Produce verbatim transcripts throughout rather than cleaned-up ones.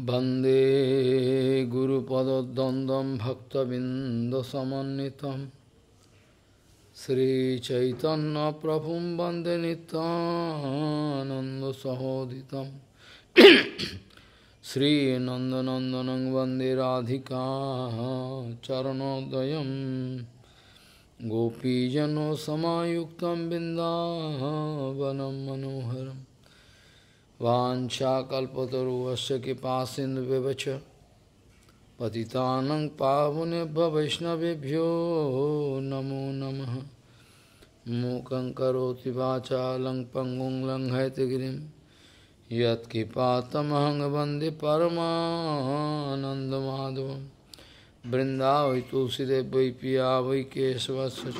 Bande Guru Pada Dandam Bhakta Bindasamanitam Sri Chaitanya Prabhum Bande Nitananda Sahoditam Sri Nanda Nandanang Bande Radhika Charanodayam Gopijano Samayuktam Bindavanam Manoharam Vancha kalpataru asya kipasindu vivacha patitanang pavunebha vaishnavibhyo namo namaha mukhaṁ karoti vācālaṁ paṅguṁ laṁ haitagiriṁ yat kipātamahaṁ vande paramānanda madhavam brindāvai tulsidevai piyāvai kesavasya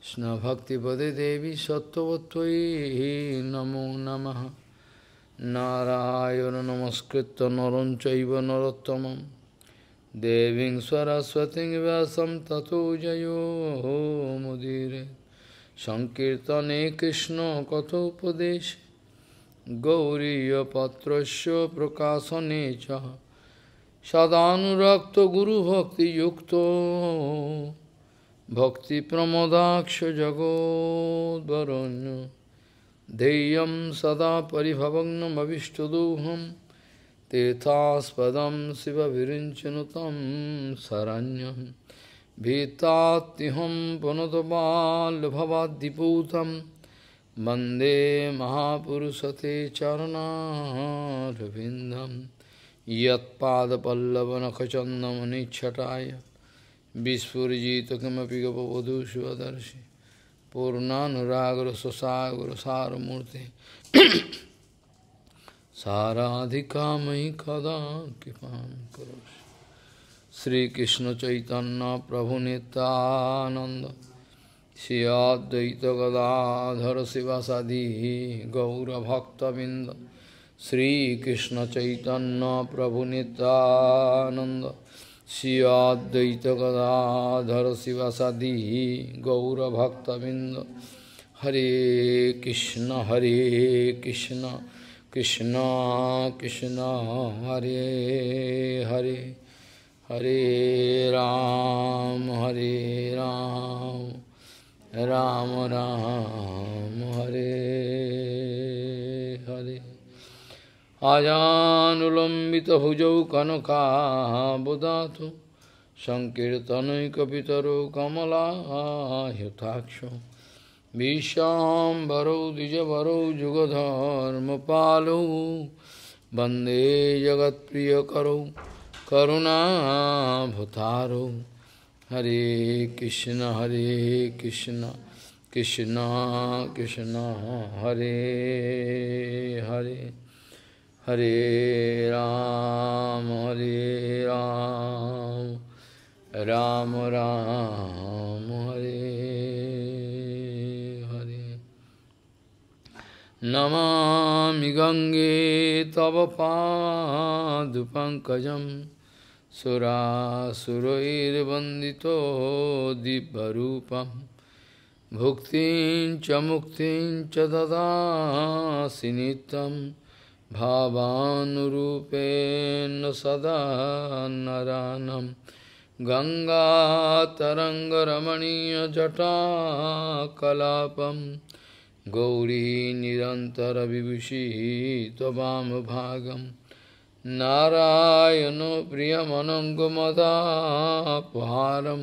Krishna bhakti pade devi sattvatvai namo namaha Narayana namaskritta naram chaiva narottamam Deving saraswating vyasam tato jayo mudire Sankirtane Krishna kathopadesh Gauriya patrasya prakasanecha Sadhanurakta guru bhakti yukto Bhakti pramodaksha jago dvaranyo Deyam sada paribhavagnam avishtaduham Tirthaspadam siva virinchanutam saranyam Bhitatiham panodabal bhavadiputam Bande mahapurusate charana ravindam Yat pada pallavanakachandam anichataya Vispurjita kamapiga pavadu shivadarshi Purnanuragra sasagra saramurti Saradhika mahi kada kipam karoshi Sri Krishna Chaitanya Prabhu Nityananda Sri Advaita Gadadhara Sivasadi Gaura Bhakta Binda Sri Krishna Chaitanya Prabhu Nityananda Shri Advaita Gadadhara Sivasadi Gaura Bhakta Binda Hare Krishna Hare Krishna Krishna Krishna Hare Hare Hare Ram Hare Ram Ram Ram Hare Hare Ajanulambita bhujau kanaka bodhatu Sankirtanai kapitaro kamala yataksho Visham baro dijavaro jugadharma palo Bande jagat priya karo karuna bhutaro Hare Krishna Hare Krishna Krishna Krishna Hare Hare Hare Ram, Hare Ram, Ram Ram, Hare Hare. Namami Gange Tava Padupankajam Sura Surair Bandito Dibharupam Bhuktin Chamuktin Chadada Sinitam Bhavanurupen sada naranam Ganga tarangaramaniya jata kalapam Gauri nirantara vibushi tvam bhagam Narayano priyamanangamada paharam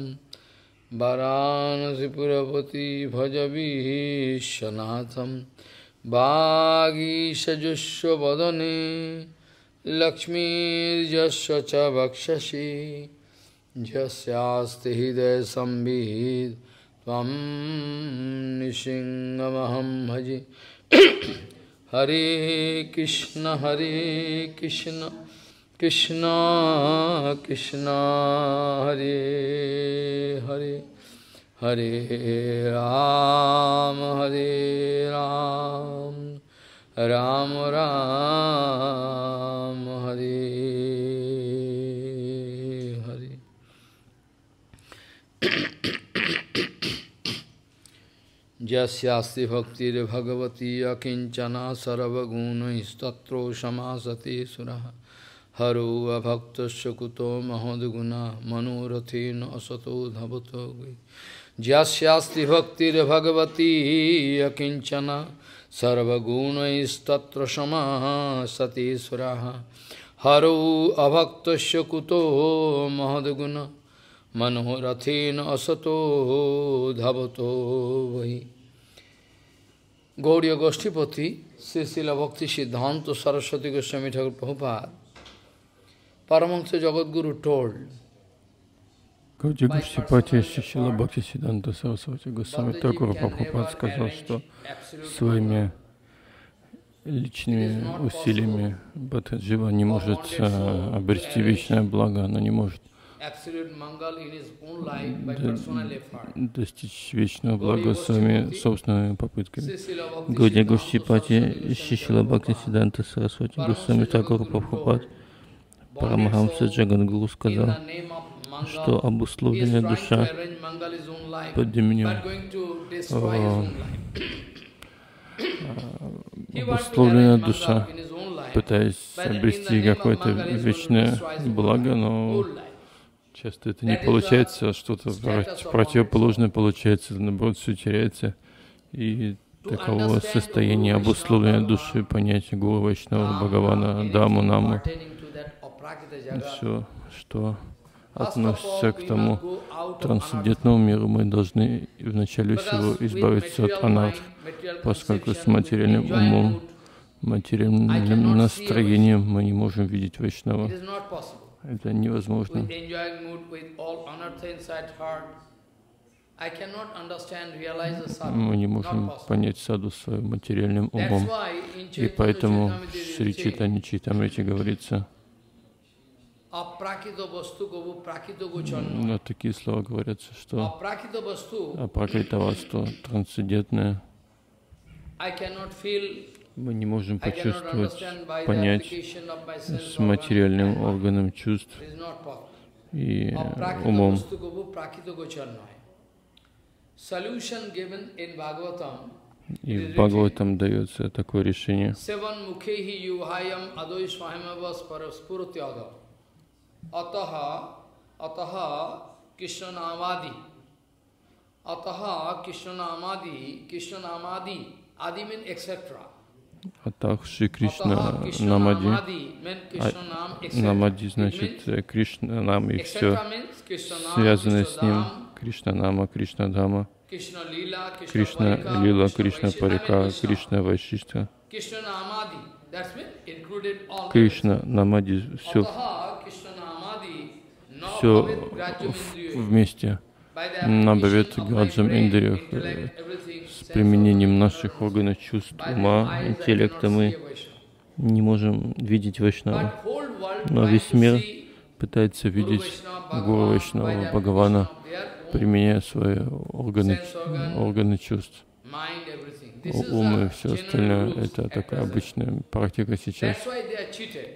Varanasi purapati bhajavi shanatham Bhagi sajusho vadane Lakshmi jasya cha bakshashi Jasyaste hidaya sambhid Tvam nishingamaham bhaji Hare Krishna Hare Krishna Krishna Krishna Hare Hare Hare Ram, Hare Ram, Ram Ram, Hare Hare. Jasyasti bhaktir bhagavati akinchana saravagunaistatro samasati suraha Haru abhakta shakuto mahadguna manorathin asato dhavato gui Jyasyasti bhaktir bhagavati akinchana sarvaguna istatra shamaha sati suraha Haru abhakta shakuto mahadguna manorathin asato dhavato gui Gauriya Goshtipati, Srisila Bhakti Siddhanta Saraswati Goswami Thakur Prabhupada, Paramahansa Jagadguru told, Gauriya Goshtipati, Srisila Bhakti Siddhanta Saraswati Goswami Thakur Prabhupada сказал, что своими личными усилиями Бхатаджива не может обрести вечное благо, она не может достичь вечного блага своими собственными попытками. Гаудия Госhtипати, Срисила Бхакти Сиддханта Сарасвати Госвами Тхакур Прабхупад, Парамахамса Джагадгуру сказал, что обусловленная душа под именем обусловленная душа, пытаясь обрести какое-то вечное благо, но часто это не получается, что-то противоположное получается, наоборот, все теряется. И такого состояния обусловленной души, понятия Гуру, Вайшнава, Бхагавана, Даму, Наму, все, что относится к тому трансцендентному миру, мы должны вначале всего избавиться от анарх, поскольку с материальным умом, материальным настроением мы не можем видеть Вайшнава. Это невозможно. Мы не можем понять саду своим материальным умом. И поэтому в Шри Чайтанья Чайтамрите говорится, но такие слова говорятся, что апракритавасту, трансцендентное, мы не можем почувствовать, понять с материальным органом чувств и умом. И в Бхагаватам дается такое решение. Атах Шри Кришна Намади. Намади значит Кришна Нам и все связанное с ним. Кришна Нама, Кришна Дама, Кришна Лила, Кришна Парика, Кришна Вайшишта. Кришна Намади все, все вместе. Набавет Гаджам Индриях, с применением наших органов чувств, ума, интеллекта мы не можем видеть Вайшнаву. Но весь мир пытается видеть Гуру Вайшнаву, Бхагавана, применяя свои органы, органы чувств. Ум и все остальное — это такая обычная практика сейчас.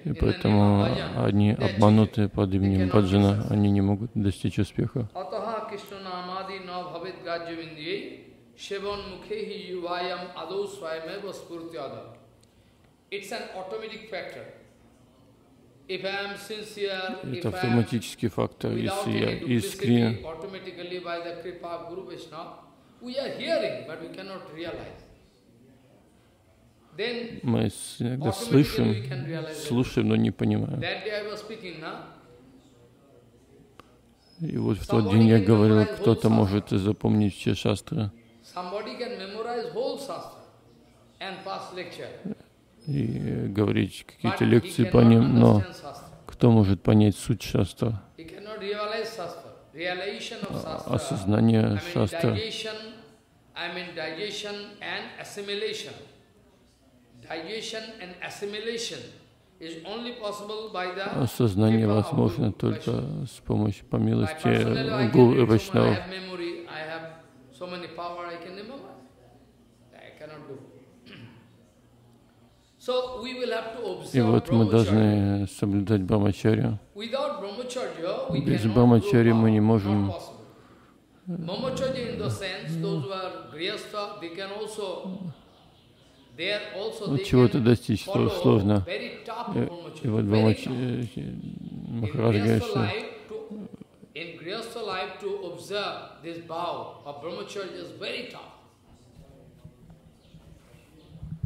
И поэтому они обмануты под именем баджана, они не могут достичь успеха. Это автоматический фактор. Если я искренне, мы иногда слышим, слушаем, но не понимаем. И вот в тот день я говорил, кто-то может запомнить все шастры. И говорить какие-то лекции по ним, но кто может понять суть шастра? Осознание шастра. Осознание возможно только с помощью по милости Гуру и Вайшнава. И вот мы должны соблюдать брахмачарью. Без брахмачарьи мы не можем ну, чего-то достичь сложно. И вот Махарадж говорит, что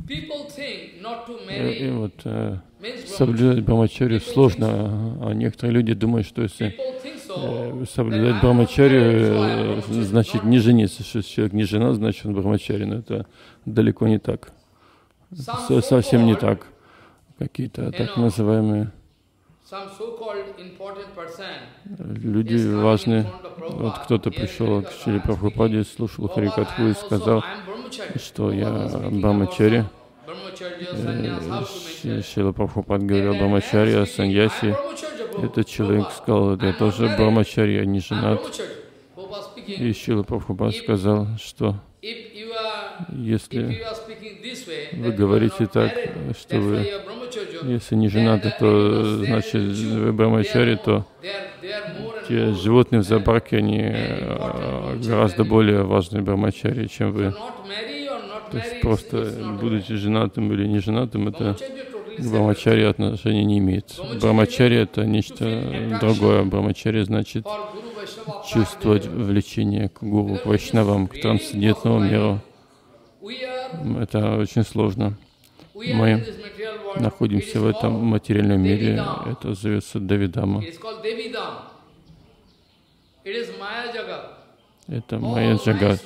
и вот э, соблюдать брахмачарью сложно, а некоторые люди думают, что если э, соблюдать брахмачарью, э, значит не жениться, что если человек не женат, значит он брахмачарий, но это далеко не так, Со совсем не так. Какие-то так называемые люди важные. Вот кто-то пришел к Шрила Прабхупаде, слушал Харикатху и сказал, что я брахмачари. Шрила Прабхупад говорил, брахмачари, я саньяси. Этот человек сказал, я тоже брахмачари, я не женат. И Шрила Прабхупад сказал, что если вы говорите так, что вы, если не женаты, то значит вы брахмачари, то те животные в зоопарке, они гораздо более важны брахмачари, чем вы. То есть просто будучи женатым или не женатым, это к брахмачари отношения не имеет. Брахмачари это нечто другое. Брахмачари значит чувствовать влечение к гуру, к вайшнавам, к трансцендентному миру. Это очень сложно. Мы находимся в этом материальном мире, это зовется Давидама. Это Майя Джагат.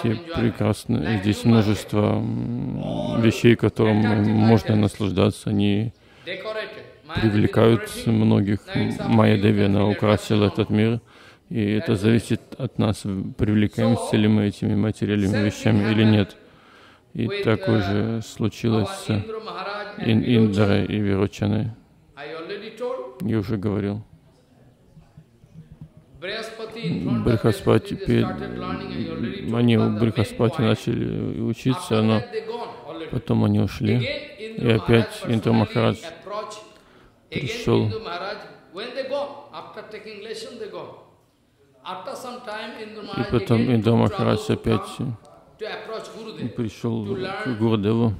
Прекрасно. Здесь множество вещей, которым можно наслаждаться. Они привлекают многих. Майя Деви, она украсила этот мир. И это зависит от нас, привлекаемся ли мы этими материальными вещами или нет. И так уже случилось с Индрой и Виручаной. Я уже говорил. Брихаспати, они у Брихаспати начали учиться, но потом они ушли. И опять Индра Махарадж пришел. И потом Индра Махарадж опять пришел к Гурудеву,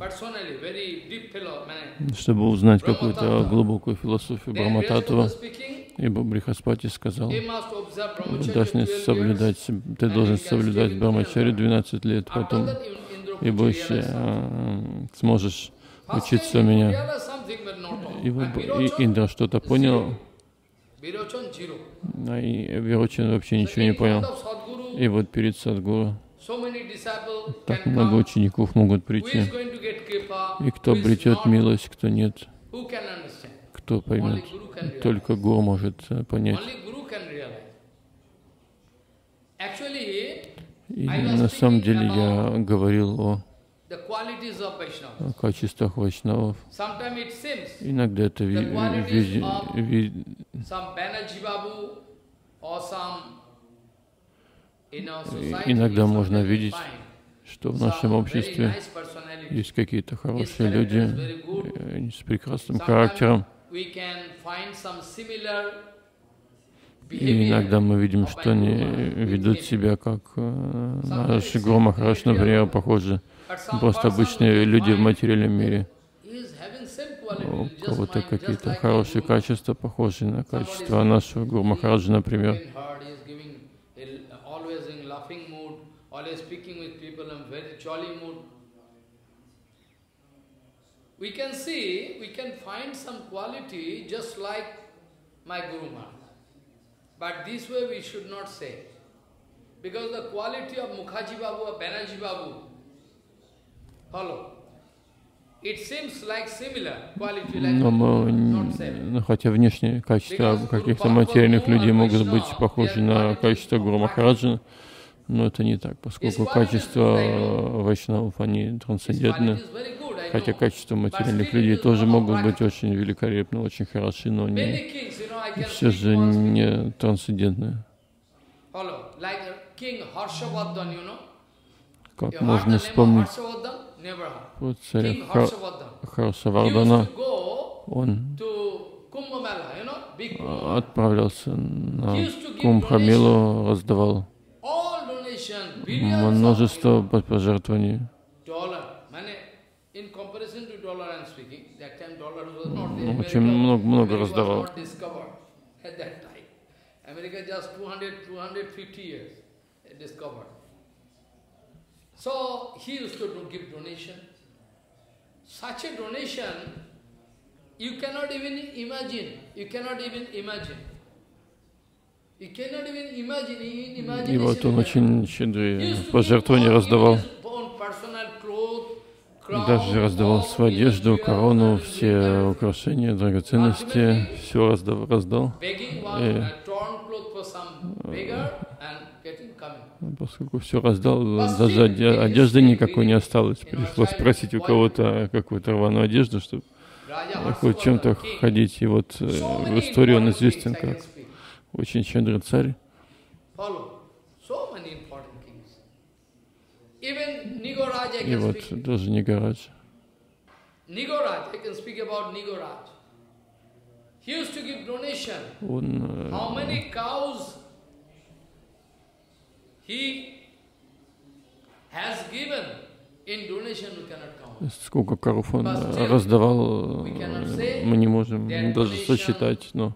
чтобы узнать какую-то глубокую философию Брахма-таттва. И Брихаспати сказал, ты должен соблюдать, ты должен соблюдать брахмачарью двенадцать лет, потом и больше а, сможешь учиться у меня. И вот Индра что-то понял. А Виручан вообще ничего не понял. И вот перед Садгуру так много учеников могут прийти. И кто обретет милость, кто нет, кто поймет. Только Гуру может понять. И на самом деле я говорил о о качествах вайшнавов. Иногда это ви ви ви иногда можно видеть, что в нашем обществе есть какие-то хорошие люди с прекрасным характером. И иногда мы видим, что они ведут себя как наш Гуру Махарадж, например, похоже. Просто обычные люди в материальном мире. У кого-то какие-то хорошие качества, похожие на качества нашего Гуру Махараджа, например. Но мы, хотя внешние качества каких-то материальных людей могут быть похожи на качество Гуру Махараджа, но это не так, поскольку качества вайшнавов, они трансцендентны, хотя качества материальных людей тоже могут быть очень великолепны, очень хороши, но они все же не трансцендентны. Как можно вспомнить вот царя Харшавардана, он отправлялся на Кумбхамелу, раздавал множество пожертвований очень много, много раздавал. You cannot even imagine. You cannot even imagine. You cannot even imagine. И вот он очень щедрые пожертвования раздавал. Даже раздавал свою одежду, корону, все украшения, драгоценности, все раздав, раздал. И поскольку все раздал, даже одежды никакой не осталось. Пришлось спросить у кого-то какую-то рваную одежду, чтобы хоть чем-то ходить. И вот э, в истории он известен как очень щедрый царь. И вот даже Нигараджа. Он э, сколько коров он раздавал, мы не можем даже сосчитать, но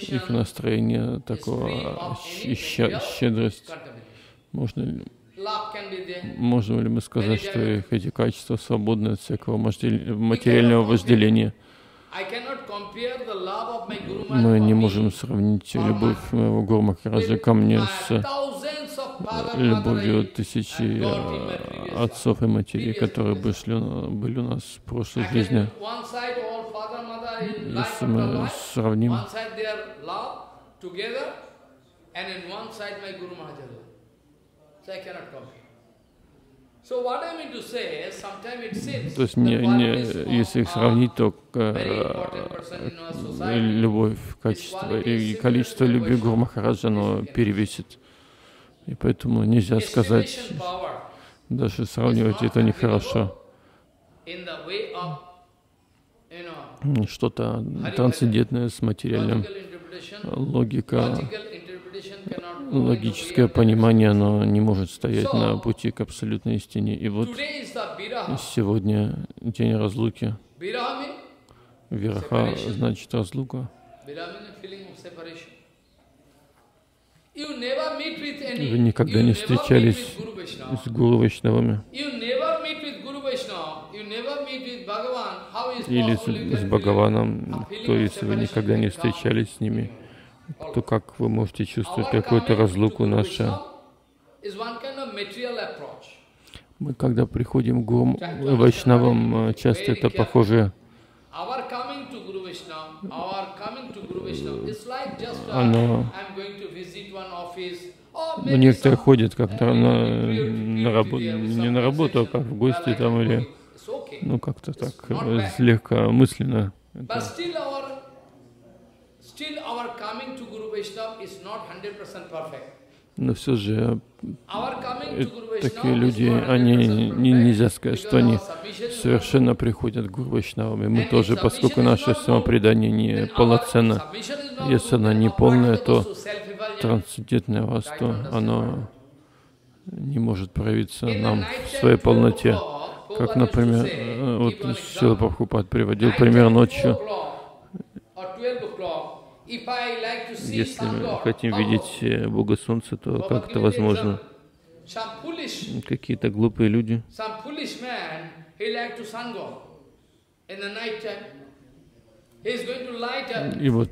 их настроение такого, щедрость. Можно ли, можем ли мы сказать, что их эти качества свободны от всякого материального вожделения? Мы не можем сравнить любовь моего Гуру Махараджа ко мне с любовью тысячи отцов и матерей, которые были у нас в прошлой жизни. Если мы сравним, то есть не, не, если их сравнить, то любовь, качество и количество любви Гуру Махараджа, оно перевесит. И поэтому нельзя сказать, даже сравнивать это нехорошо. Что-то трансцендентное с материальным. Логика, логическое понимание, оно не может стоять на пути к абсолютной истине. И вот сегодня день разлуки. Вираха значит разлука. Вы никогда не встречались с Гуру Вайшнавами или с Бхагаваном, то если вы никогда не встречались с ними, то как вы можете чувствовать какую-то разлуку нашу? Мы, когда приходим к Гуру Вайшнавам, часто это похоже. Оно... Но некоторые ходят как-то на, на работу, не на работу, а как в гости там, или ну как-то так слегка мысленно. Это... Но все же такие люди, они не, нельзя сказать, что они совершенно приходят к Гуру Вайшнавам. И мы тоже, поскольку наше самопредание не полноценно, если оно не полное, то трансцендентное восток, оно не может проявиться нам в своей полноте. Как, например, вот Срила Прабхупад приводил пример ночью. Если мы хотим видеть Бога Солнца, то как это возможно? Какие-то глупые люди. И вот,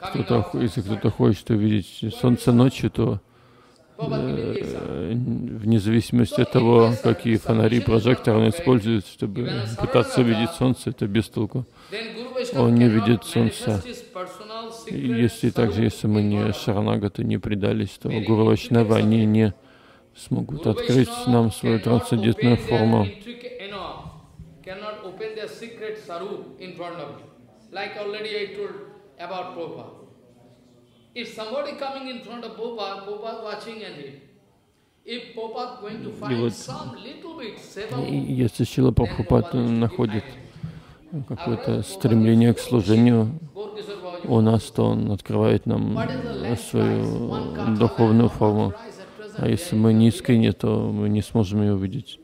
кто-то, если кто-то хочет увидеть Солнце ночью, то э, вне зависимости от того, какие фонари, прожекторы он использует, чтобы пытаться увидеть Солнце, это бестолку. Он не видит Солнца. И если также, если мы не шаранагаты, не предались, то Гуру Вайшнава, они не смогут открыть нам свою трансцендентную форму. Like already I told about Prabhupada. If somebody coming in front of Prabhupada, Prabhupada watching and him. If Prabhupada going to find some little bit, если Срила Прабхупад находит какое-то стремление к служению у нас, то он открывает нам свою духовную форму. А если мы не искренне, то мы не сможем ее увидеть.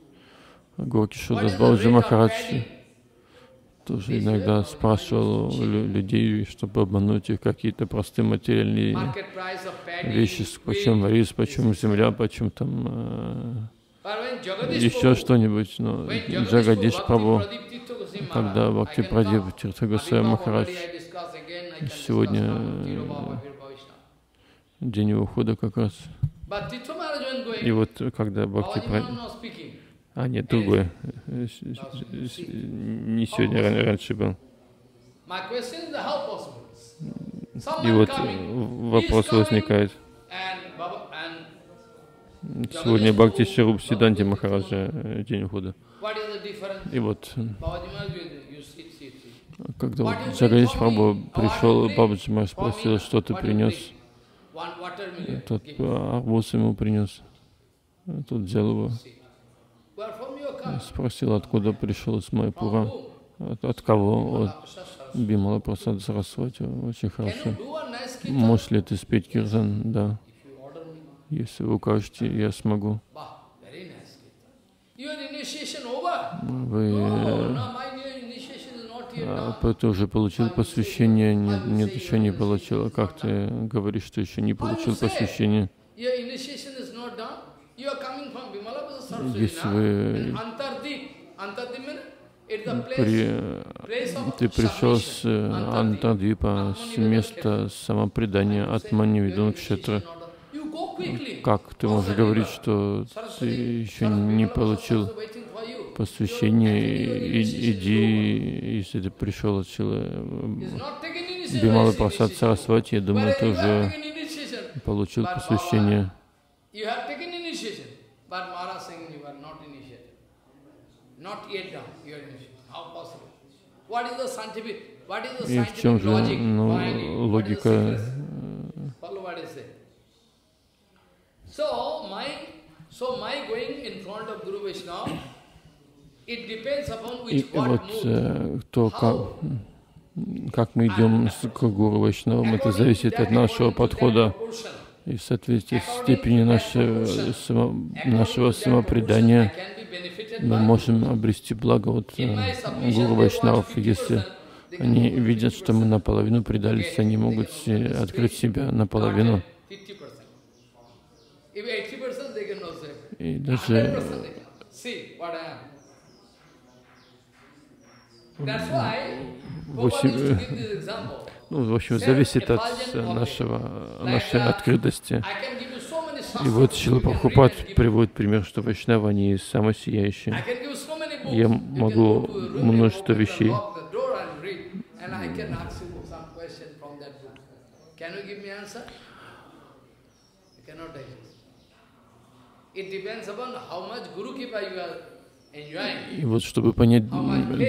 Гуру Кишодас Бабаджи Махарадж тоже иногда спрашивал людей, чтобы обмануть их, какие-то простые материальные вещи, почем рис, почем земля, почем там э, еще что-нибудь. Но Джагадиш Прабху, когда Бхакти Прадип Тиртха Госвами Махарадж, сегодня день его ухода как раз. И вот когда Бхакти Прадип... А, нет, другой. Не сегодня, раньше был. И вот вопрос возникает. Сегодня Бхакти Шаруб Сиддханти Махараджа день ухода. И вот, когда вот Джагадиш Прабху пришел, Бабаджи Махарадж спросил, что ты принес. Тот арбуз ему принес. Тот взял его. Спросил, откуда пришел с Майпура, от, от кого, от Бимала Прасада Сарасвати, очень хорошо. Можешь ли ты спеть киртан? Да. Если вы укажете, я смогу. Вы... А, ты уже получил посвящение? Нет, нет, еще не получил. Как ты говоришь, что еще не получил посвящение? Если вы при, ты пришел с Антардипа, с места самопредания от Манивидон Кшетра, как ты можешь говорить, что ты еще не получил посвящение? Иди, если ты пришел от Бималы Прасад Сарасвати, я думаю, ты уже получил посвящение. But Maharaj saying you are not initiated, not yet done. You are initiated. How possible? What is the scientific? What is the scientific logic? What is the secret? Follow what I say. So my, so my going in front of Guru Vaishnava, it depends upon which what mood, how. Как мы идем к Гуру Вайшнавам, это зависит от нашего подхода. И в соответствии с степенью нашего, само, нашего самопредания мы можем обрести благо от Гуру Вайшнавов. Если они видят, что мы наполовину предались, они могут открыть себя наполовину. И даже восемь... Ну, в общем, зависит от нашего, нашей открытости. И вот Шрила Прабхупад приводит пример, что вайшнавы, они самосияющие. Я могу множество вещей. И вот, чтобы понять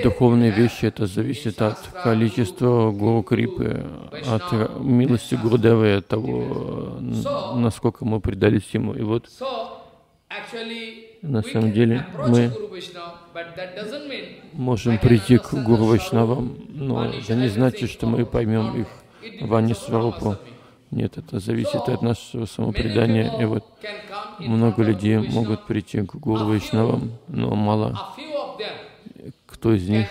духовные вещи, это зависит от количества Гуру Крипы, от милости Гурудевы, от того, насколько мы предались ему. И вот, на самом деле, мы можем прийти к Гуру Вайшнавам, но это не значит, что мы поймем их Вани Сварупу. Нет, это зависит от нашего самопредания. И вот много людей могут прийти к Гуру Вайшнавам, но мало кто из них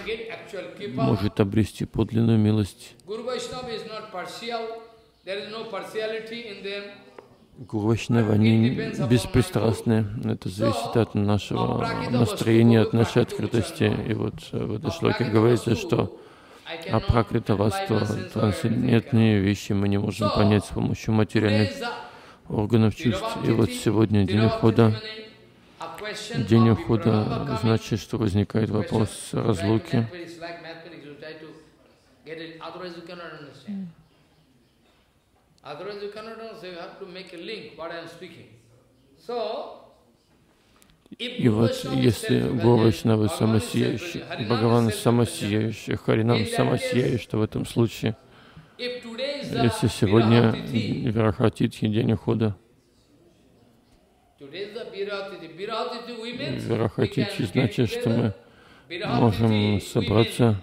может обрести подлинную милость. Гуру Вайшнавы, они беспристрастны. Это зависит от нашего настроения, от нашей открытости. И вот в этой шлоке говорится, что а пракритаваства, трансцендентные вещи мы не можем понять с помощью материальных органов чувств. И вот сегодня день ухода. День ухода значит, что возникает вопрос разлуки. И вот, если Гуру Вайшнавы самосияющие, Бхагаван самосияющий, Харинам самосияющий, что в этом случае, если сегодня Вирахатитхи, день ухода, Вирахатитхи значит, что мы можем собраться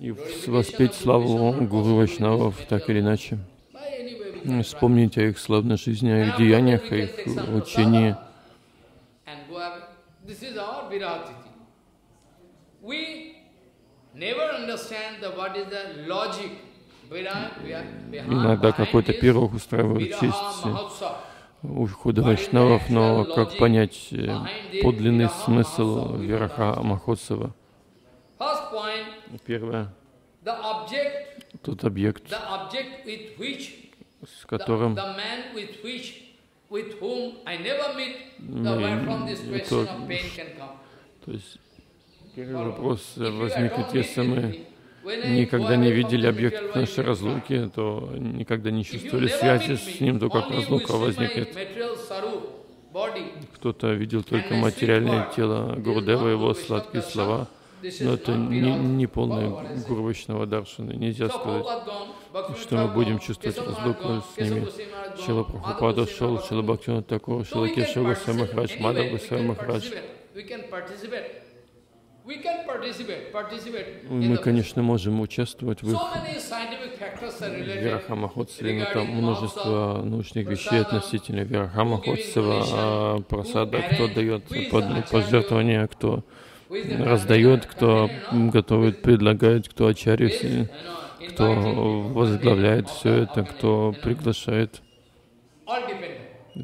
и воспеть славу Гуру Вайшнавов так или иначе. Вспомнить о их славной жизни, о их деяниях, о их учении. This is our Viratiti. We never understand the, what is the logic. Иногда какой-то пирог устраивают в честь ухода вайшнавов, но как понять подлинный смысл Вираха Махотсава? Первое. Тот объект, с которым то есть первый вопрос возникнет, если мы никогда не видели объект нашей разлуки, то никогда не чувствовали связи с ним, то как разлука возникнет. Кто-то видел только материальное тело Гурудева, его сладкие слова, но это не, не полное Гуру Вайшнава даршана. Нельзя сказать, что мы будем чувствовать разлуку с ними. Шрила Прабхупада шел, Шрила Бхактивинод Тхакур, Шрила Кешава Госвами Махарадж, Мадхава Госвами Махарадж. Мы, конечно, можем участвовать в их Вираха Махотсаве, но там множество научных вещей относительно Вираха Махотсава, просада, кто дает пожертвования, кто раздает, кто готовит, предлагает, кто ачарья, кто возглавляет все это, кто приглашает.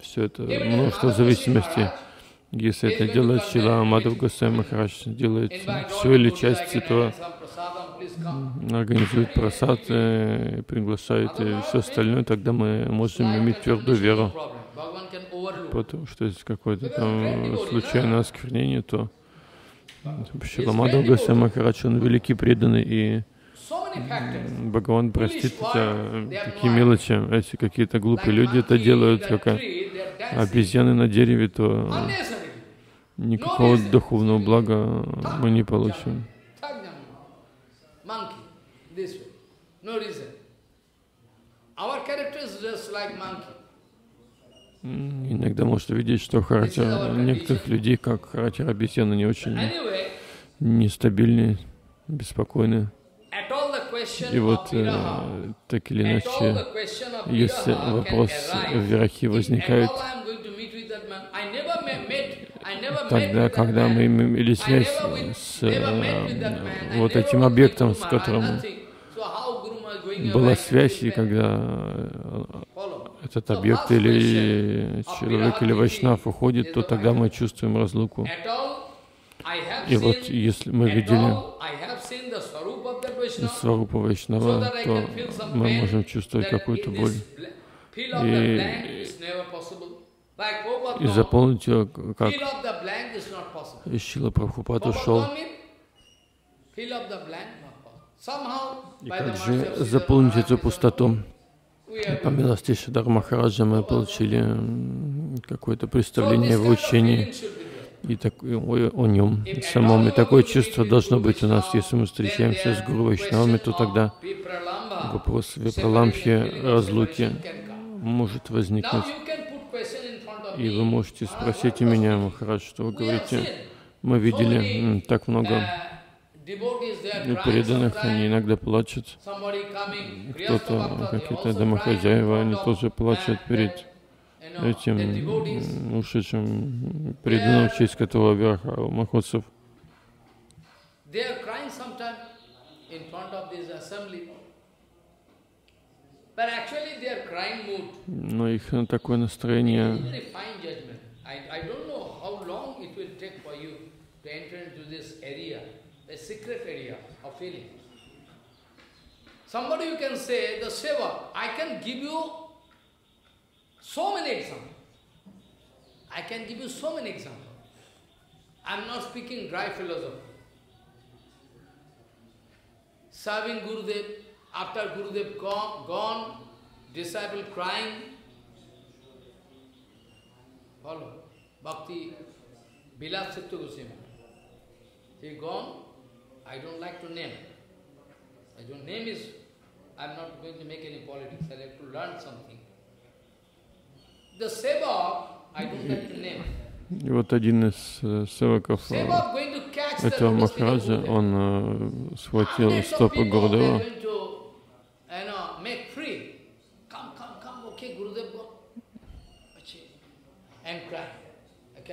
Все это множество зависимости. Если это делает Шрила Мадхава Госвами Махарадж, делает все или часть, то организует прасад, приглашает и все остальное, тогда мы можем иметь твердую веру. Потому что если какое-то там случайное осквернение, то Шрила Мадхава Госвами Махарадж, он великий, преданный, и Бхагаван простит это, такие мелочи. Если какие-то глупые люди это делают, как обезьяны на дереве, то никакого духовного блага мы не получим. Иногда можно видеть, что характер некоторых людей, как характер обезьяны, не очень нестабильный, беспокойный. И вот, э, так или иначе, если вопрос Вирахи возникает, тогда, когда мы имели связь с э, вот этим объектом, с которым была связь, и когда этот объект или человек, или вайшнав уходит, то тогда мы чувствуем разлуку. И вот, если мы видели Сварупа Вайшнава, то мы можем чувствовать какую-то боль и, и заполнить ее, как Шрила Прабхупада шел. И как же заполнить эту пустоту? По милости Шрила Махараджа мы получили какое-то представление в учении и так, о, о нем самом. И такое чувство должно быть у нас. Если мы встречаемся с Гуру Вайшнавами, то тогда вопрос Випраламхи, разлуки, может возникнуть. И вы можете спросить у меня, Махарадж, что вы говорите. Мы видели так много преданных, они иногда плачут. Кто-то, какие-то домохозяева, они тоже плачут перед этим ушедшим преданным, в честь которого Вираха Махотсав. Но их такое настроение, so many examples. I can give you so many examples. I'm not speaking dry philosophy. Serving Gurudev, after Gurudev gone, gone, disciple crying. Follow. Bhakti Vilas Chitta Goswami. He gone. I don't like to name. I don't name is. I'm not going to make any politics. I have to learn something. И вот один из севаков этого Махараджа, он схватил стопы Гурудева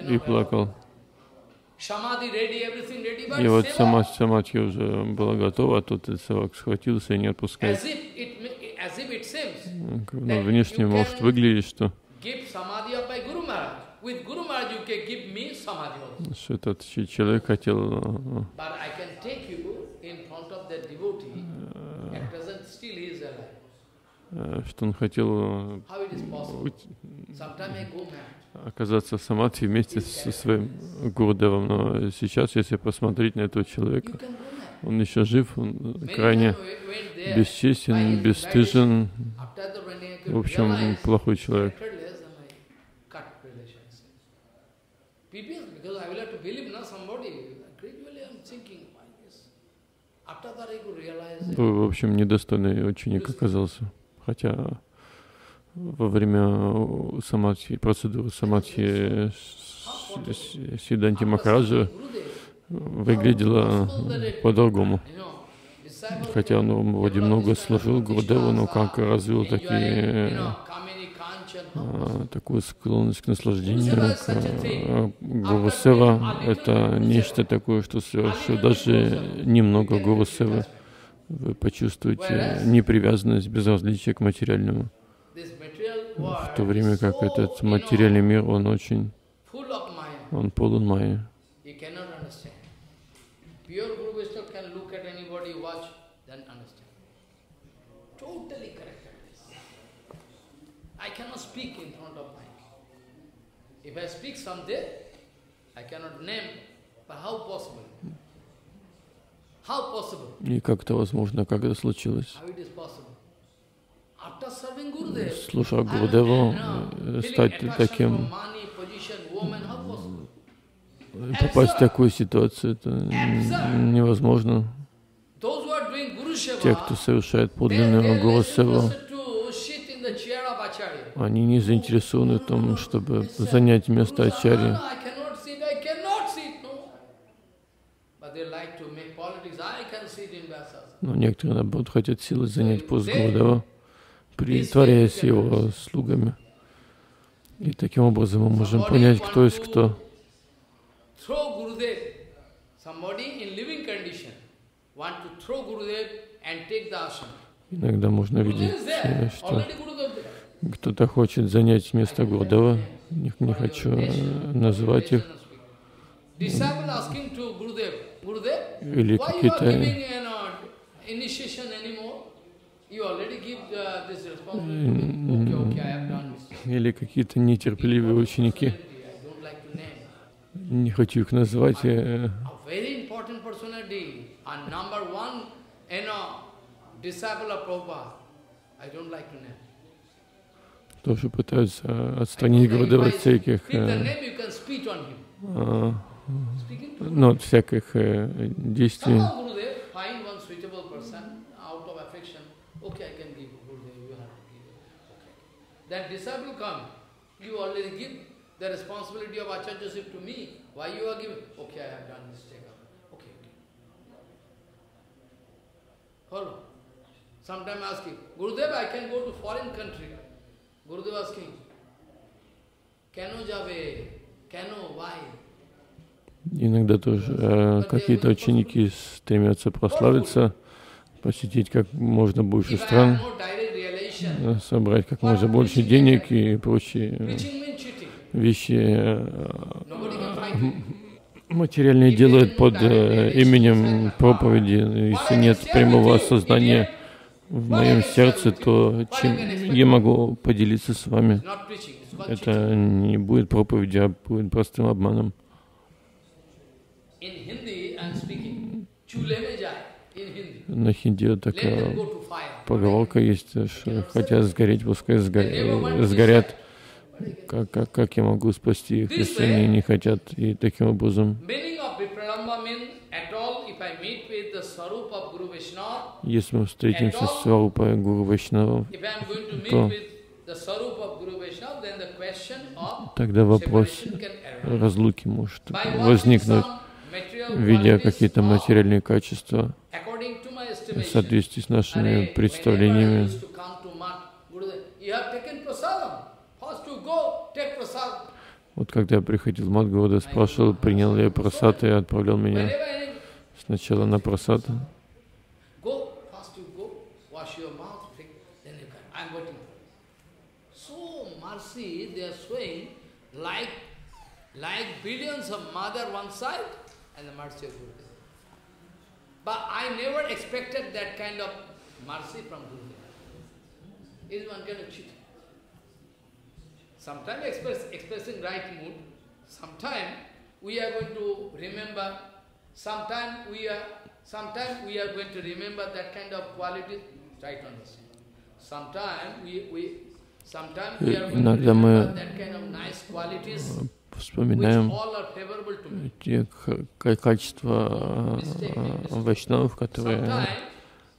и плакал. И вот сама самадхи уже была готова, а тут севак схватился и не отпускает. Но внешне может выглядеть, что что этот человек хотел что он хотел оказаться в самадхи вместе со своим Гурудевом. Но сейчас, если посмотреть на этого человека, он еще жив, он крайне бесчестен, бесстыжен, в общем, плохой человек. В общем, недостойный ученик оказался. Хотя во время самадхи, процедуры самадхи Сиддханти Махараджа выглядела по-другому. Хотя он вроде много служил Гурудеву, но как развил такие, такую склонность к наслаждению, к гурусева, это нечто такое, что совершил даже немного гурусевы. Вы почувствуете непривязанность, безразличие к материальному. В то время как этот материальный мир, он очень, он полон майя. И как это возможно, как это случилось? Слушая Гурудеву, стать таким, попасть в такую ситуацию, это невозможно. Те, кто совершает подлинную гурусеву, они не заинтересованы в том, чтобы занять место ачарьи. Но некоторые, наоборот, хотят силой занять пост Гурудева, притворяясь его слугами. И таким образом мы можем понять, кто есть кто. Иногда можно видеть, что кто-то хочет занять место Гурудева. Не, не хочу называть их. Или какие-то или какие-то нетерпеливые ученики. Не хочу их назвать. Тоже пытаются отстранить Гурудева от всяких, ну, от всяких действий. That disciple come, you already give the responsibility of Acharya-ship to me. Why you are giving? Okay, I have done mistake. Okay, okay. Follow. Sometimes asking, Gurudev, I can go to foreign country. Gurudev asking, Kano jave? Kano, why? Иногда тоже какие-то ученики стремятся прославиться, посетить как можно больше стран, собрать как можно больше денег и прочие вещи. Материальные делают под именем проповеди. Если нет прямого осознания в моем сердце, то чем я могу поделиться с вами? Это не будет проповедью, а будет простым обманом. На хинди такая поговорка есть, что хотят сгореть, пускай сгорят, сгорят. Как, как, как я могу спасти их, если они не хотят? И таким образом, если мы встретимся с Сварупой Гуру Вайшнава, то тогда вопрос разлуки может возникнуть, видя какие-то материальные качества, в соответствии с нашими представлениями. Вот когда я приходил в Мадгуру, спрашивал, принял ли я прасад, и отправлял меня сначала на прасад. Is one kind of cheating. Sometimes express, expressing right mood, sometimes we are going to remember, sometimes we are sometimes we are going to remember that kind of quality, try to understand. Sometimes we we sometimes we are going to remember that kind of nice qualities which all are favorable to me. Те качества вайшнавов, которые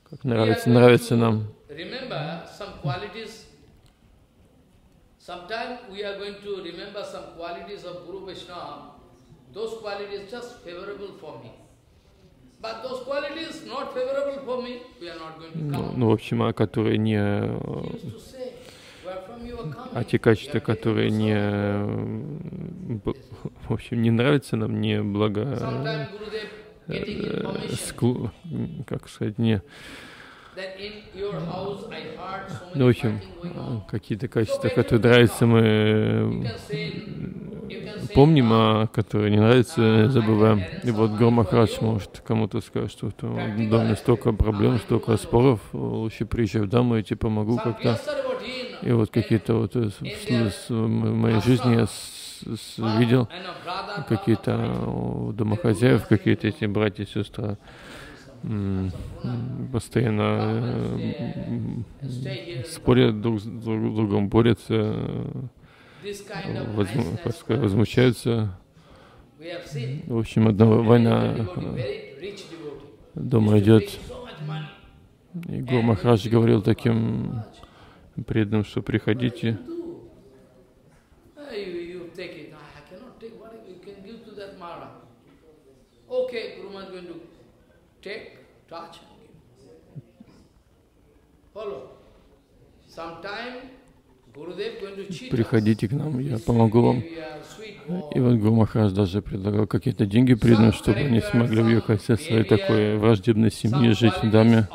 как нравятся нравятся нам. Remember some qualities. Sometimes we are going to remember some qualities of Guru Vaishnava. Those qualities just favorable for me. But those qualities not favorable for me, we are not going to count. Ну, в общем, а которые не, а те качества, которые не, в общем, не нравятся нам, не благо, как сказать, не. Ну, в общем, какие-то качества, которые нравятся, мы помним, а которые не нравятся, забываем. И вот Гуру Махарадж может кому-то сказать, что в доме столько проблем, столько споров, лучше приезжай в Даму, я тебе помогу как-то. И вот какие-то вот в моей жизни я видел какие-то домохозяев, какие-то эти братья и сестры. Постоянно спорят, друг с другом борются, возмущаются. В общем, одна война дома идет. И Гуру Махарадж говорил таким преданным, что приходите. Take, touch, follow. Sometime Gurudev going to cheat us. Приходите к нам, я помогу вам. И вот Гуру Махарадж даже предлагал какие-то деньги преданным, чтобы они смогли уехать со своей такой враждебной семьи, жить в даме.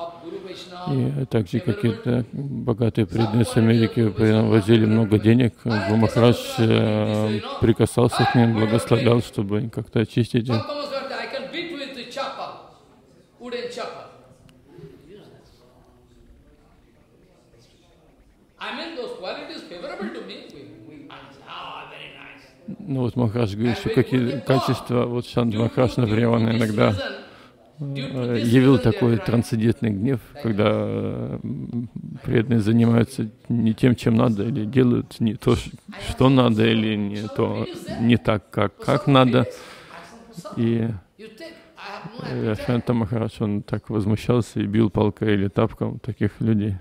И также какие-то богатые преданные с Америки возили много денег. Гуру Махарадж прикасался к ним, благословлял, чтобы как-то очистить их. Ну вот Махарадж говорит, что какие качества, вот Шант Махарадж, например, он иногда явил такой трансцендентный гнев, когда преданные занимаются не тем, чем надо, или делают не то, что надо, или не то, не так, как, как надо. И Шанта Махарадж, он так возмущался и бил палкой или тапком таких людей.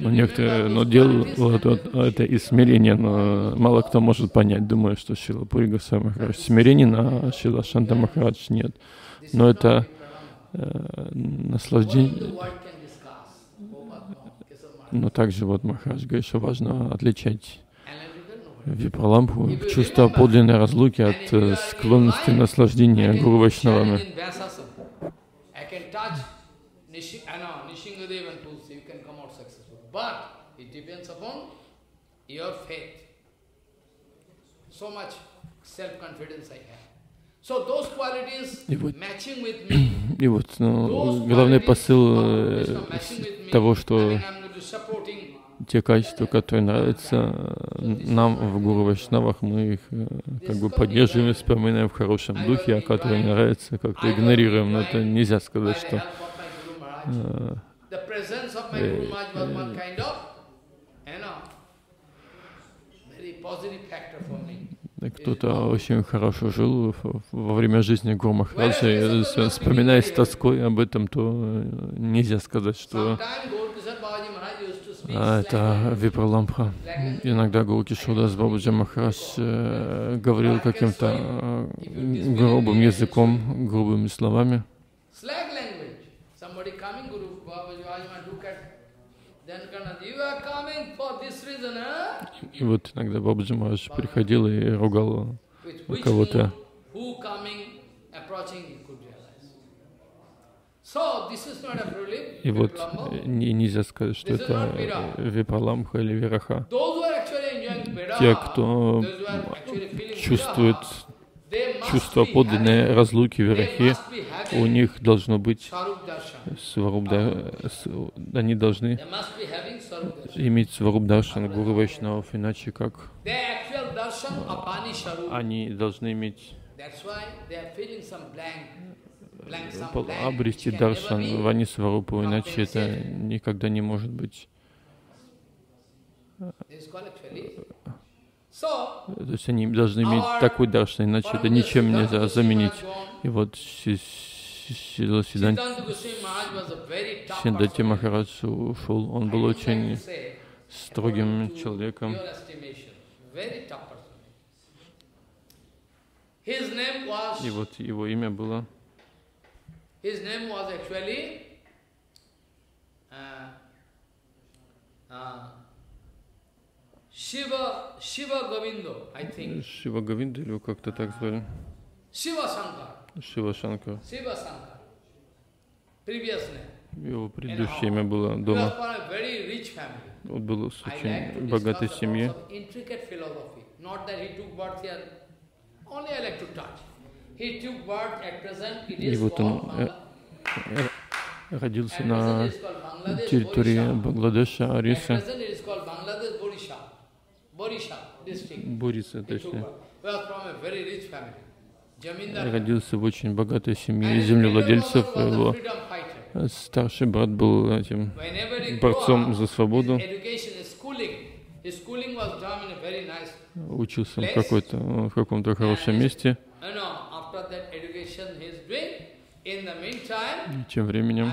Но некоторые, но делал вот, вот, это из смирения, но мало кто может понять, думаю, что Шрила Пури Госвами Махарадж смиренен, а Шрила Шанта Махарадж нет. Но это э, наслаждение. Но также вот Махарадж говорит, что важно отличать випралампу, чувство подлинной разлуки от э, склонности наслаждения Гуру Вайшнавами. But it depends upon your faith. So much self-confidence I have. So those qualities matching with me. И вот главный посыл того, что те качества, которые нравятся нам в Гуру Вайшнавах, мы их как бы поддерживаем, вспоминаем в хорошем духе, а которые не нравятся, как-то игнорируем. Но это нельзя сказать, что The presence of my Guru Maharaj was one kind of, you know, very positive factor for me. Кто-то очень хорошо жил во время жизни Гуру Махараджа. Вспоминая с тоской об этом, то нельзя сказать, что это випралампха. Иногда Гуру Кишордас Бабаджи Махарадж говорил каким-то грубым языком, грубыми словами. И вот иногда Бабаджи Махарадж приходил и ругал кого-то. И вот нельзя сказать, что это Випаламха или Вираха. Те, кто чувствует чувство подлинной разлуки Вирахи, у них должно быть сварубда, они должны иметь сварубдаршан Гуру Вайшнавов, иначе как они должны иметь обрести даршан Вани Сварупу, иначе это никогда не может быть. То есть они должны иметь такой даршан, иначе это ничем нельзя заменить. И вот Сила Сиддханти Махарадж ушел. Он был очень строгим человеком. И вот его имя было... His name was actually uh, uh, Shiva Shiva Govindo, I think. Shiva Govindo или как-то так звали. Shiva Shankar. Shiva Shankar. Shiva Shankar. Previous name. Его предыдущее имя было Дома. Он был с очень богатой семьи. И вот он родился на территории Бангладеша, Ориса, Бориса, точнее. Родился в очень богатой семье землевладельцев. Его старший брат был этим борцом за свободу. Учился в каком-то хорошем месте. И тем временем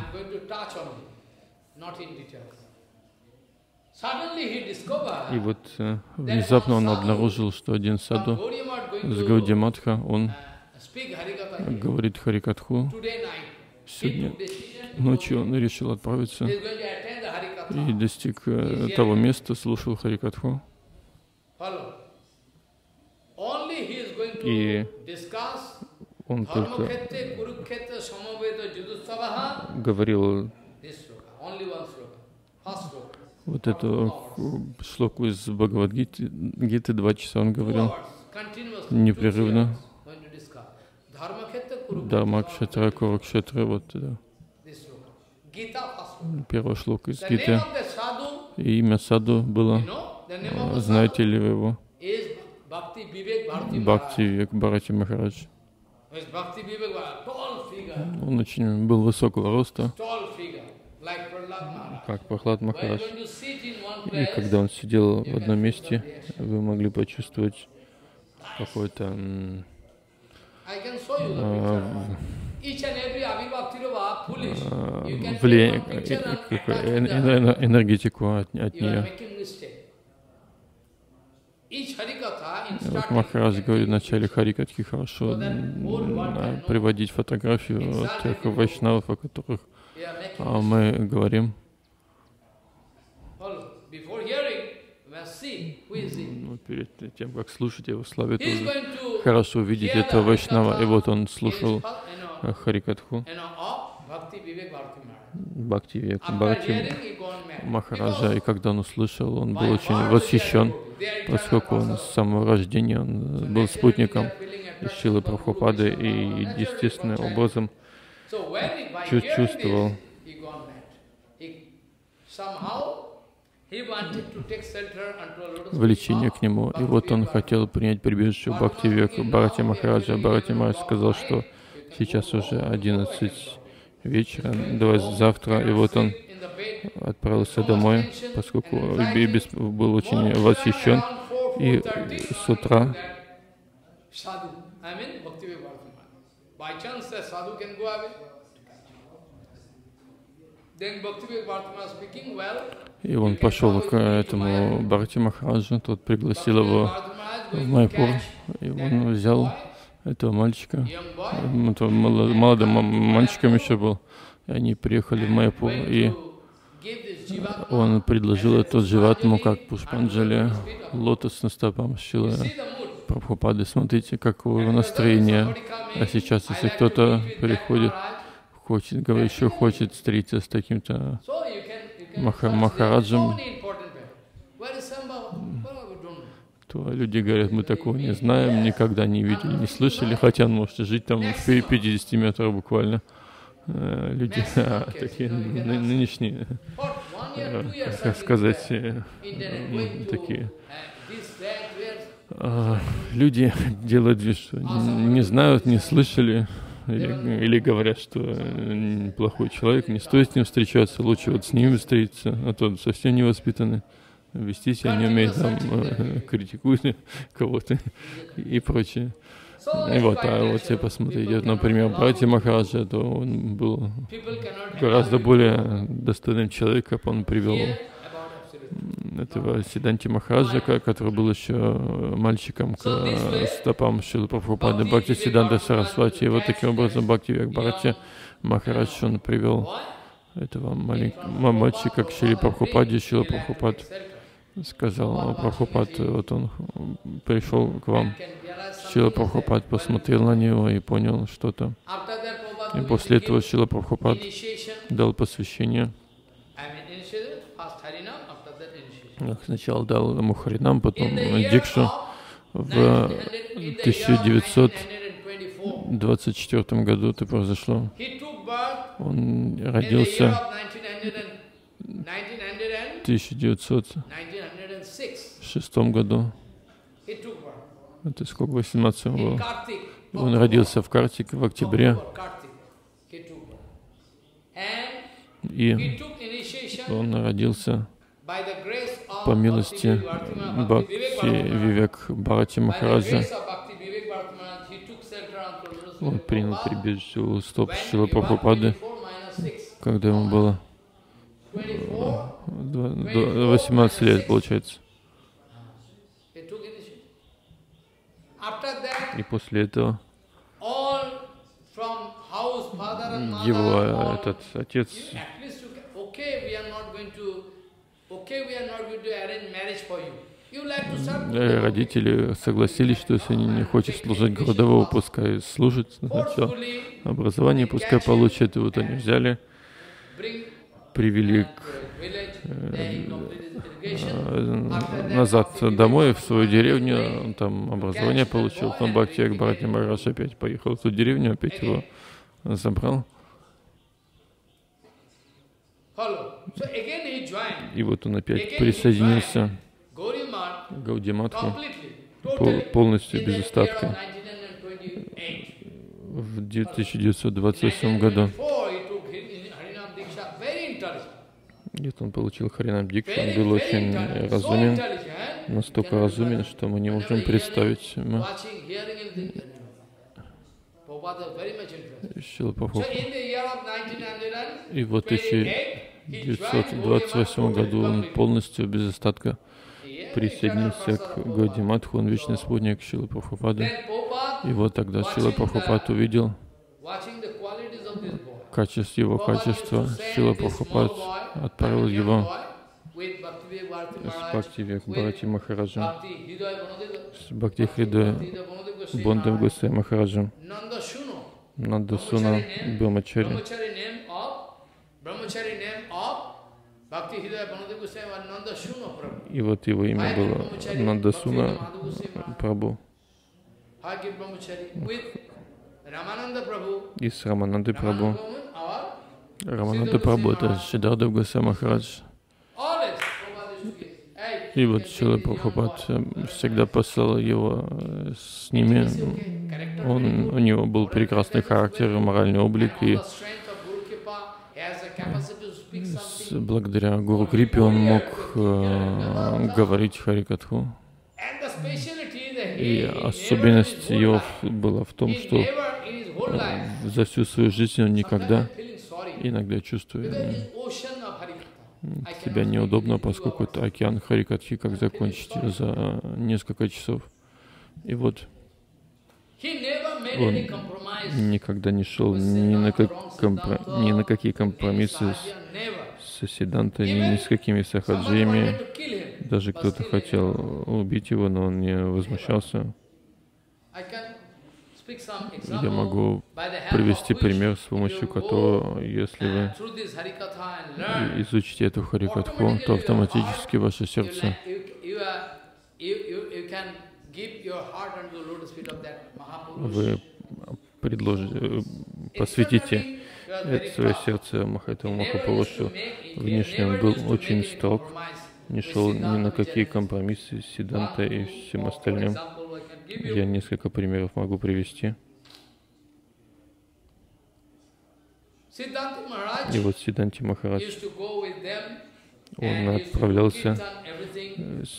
и вот внезапно он обнаружил, что один саду с Гауди Матха, он говорит Харикатху. Сегодня ночью он решил отправиться и достиг того места, слушал Харикатху. И он только говорил вот эту шлоку из Бхагавад-гиты, два часа он говорил непрерывно. Дхарма-кшетра, куру-кшетра, вот туда. Первая шлока из Гиты. И имя саду было, знаете ли вы его? Бхакти Вивек Бхарати Махарадж. Он очень был высокого роста, как Прахлад Махарадж. И когда он сидел в одном месте, вы могли почувствовать какой-то... энергетику от нее. Вот Махарадж говорит в начале Харикатхи хорошо приводить фотографию от тех вайшнавов, о которых мы говорим. Но перед тем, как слушать его славе, хорошо увидеть этого вайшнава. И вот он слушал Харикатху Бхакти Вивек Бхарати Махараджа, и когда он услышал, он был очень восхищен, поскольку он с самого рождения он был спутником Шрилы Прабхупады и естественным образом чувствовал. Влечение к нему. И вот он хотел принять прибежище Бхакти Вивек Бхарати Махараджа. Бхарати Махарадж сказал, что сейчас уже одиннадцать вечера, давай завтра. И вот он отправился домой, поскольку был очень восхищен. И с утра и он пошел к этому Бхарати Махараджу, тот пригласил его в Майпур, и он взял этого мальчика, этого молодым мальчиком еще был, и они приехали в Майпур, и он предложил этот Дживатму как Пушпанджали, лотос на стопам Шрила Прабхупады. Смотрите, как его настроение. А сейчас, если кто-то приходит, хочет, говорит, еще хочет встретиться с таким-то маха Махараджем, то люди говорят, мы такого не знаем, никогда не видели, не слышали, хотя он может жить там в пятидесяти метрах буквально. Люди такие нынешние, как сказать, такие люди делают вид, что не знают, не слышали, или, или говорят, что плохой человек, не стоит с ним встречаться, лучше вот с ним встретиться, а то совсем невоспитанный, вести себя не умеет, там, критикует кого-то и прочее. И вот, а вот если посмотреть, например, братья Махараджа, то он был гораздо более достойным человеком, он привел этого Сиданти Махараджа, который был еще мальчиком, к стопам Шрилы Прабхупады, Бхакти Сиданта Сарасвати. И вот таким образом Бхактивек Бхарати Махарадж, он привел этого маленького мальчика к Шриле Прабхупаде. Шрила Прабхупад сказал: Прабхупад, вот он пришел к вам. Шрила Прабхупад посмотрел на него и понял что-то. И после этого Шрила Прабхупад дал посвящение. Сначала дал ему Харинам, потом Дикшу. В тысяча девятьсот двадцать четвёртом году это произошло. Он родился в тысяча девятьсот шестом году. Это сколько, восемнадцать он был. Он родился в Картике в октябре. И он родился по милости Бхакти Вивек Бхарати Махараджа. Он принял прибежище у стоп Шрилы Прабхупады, когда ему было восемнадцать лет, получается. И после этого его этот отец родители согласились, что если они не хочет служить городового, пускай служит, сначала образование пускай получит. И вот они взяли, привели к, э, э, назад домой, в свою деревню, он там образование получил, там Бхактивек Бхарати Махарадж опять поехал в ту деревню, опять его забрал. И вот он опять присоединился к Гаудиматху полностью, без остатка, в тысяча девятьсот двадцать восьмом году. Нет, он получил Харинам Дикшу, он был очень разумен, настолько разумен, что мы не можем представить. Мы... И вот в тысяча девятьсот двадцать восьмом году он полностью, без остатка, присоединился к Гаудиматху, он вечный спутник Шрилы Прабхупады. И вот тогда Шрила Прабхупад увидел качество, его качество. Шрила Прабхупад отправил его с Бхактивек Бхарати Махараджем, с Бхакти Хридой Бондом Госвами Махараджем, Нандасуна Брахмачари. И вот его имя было Нандасуна Прабху. И с Раманандой Прабху. Рамананда Прабху — это Сиддхарта Госвами Махарадж. И вот Шрила Прабхупад всегда послал его с ними. Он, у него был прекрасный характер, моральный облик, и благодаря Гуру Крипе он мог э, говорить Харикатху. И особенность его была в том, что за всю свою жизнь он никогда, иногда чувствует себя неудобно, поскольку это океан Харикатхи, как закончить за несколько часов. И вот он никогда не шел ни на, как компро... ни на какие компромиссы с, с Сиддхантой, ни, ни с какими сахаджими. Даже кто-то хотел убить его, но он не возмущался. Я могу привести пример, с помощью которого, если вы изучите эту харикатху, то автоматически ваше сердце вы предложите, посвятите это свое сердце Махайтаву Махапурушу. Внешне он был очень строг, не шел ни на какие компромиссы с Сиддхантой и всем остальным. Я несколько примеров могу привести. И вот Сиддханти Махарадж, он отправлялся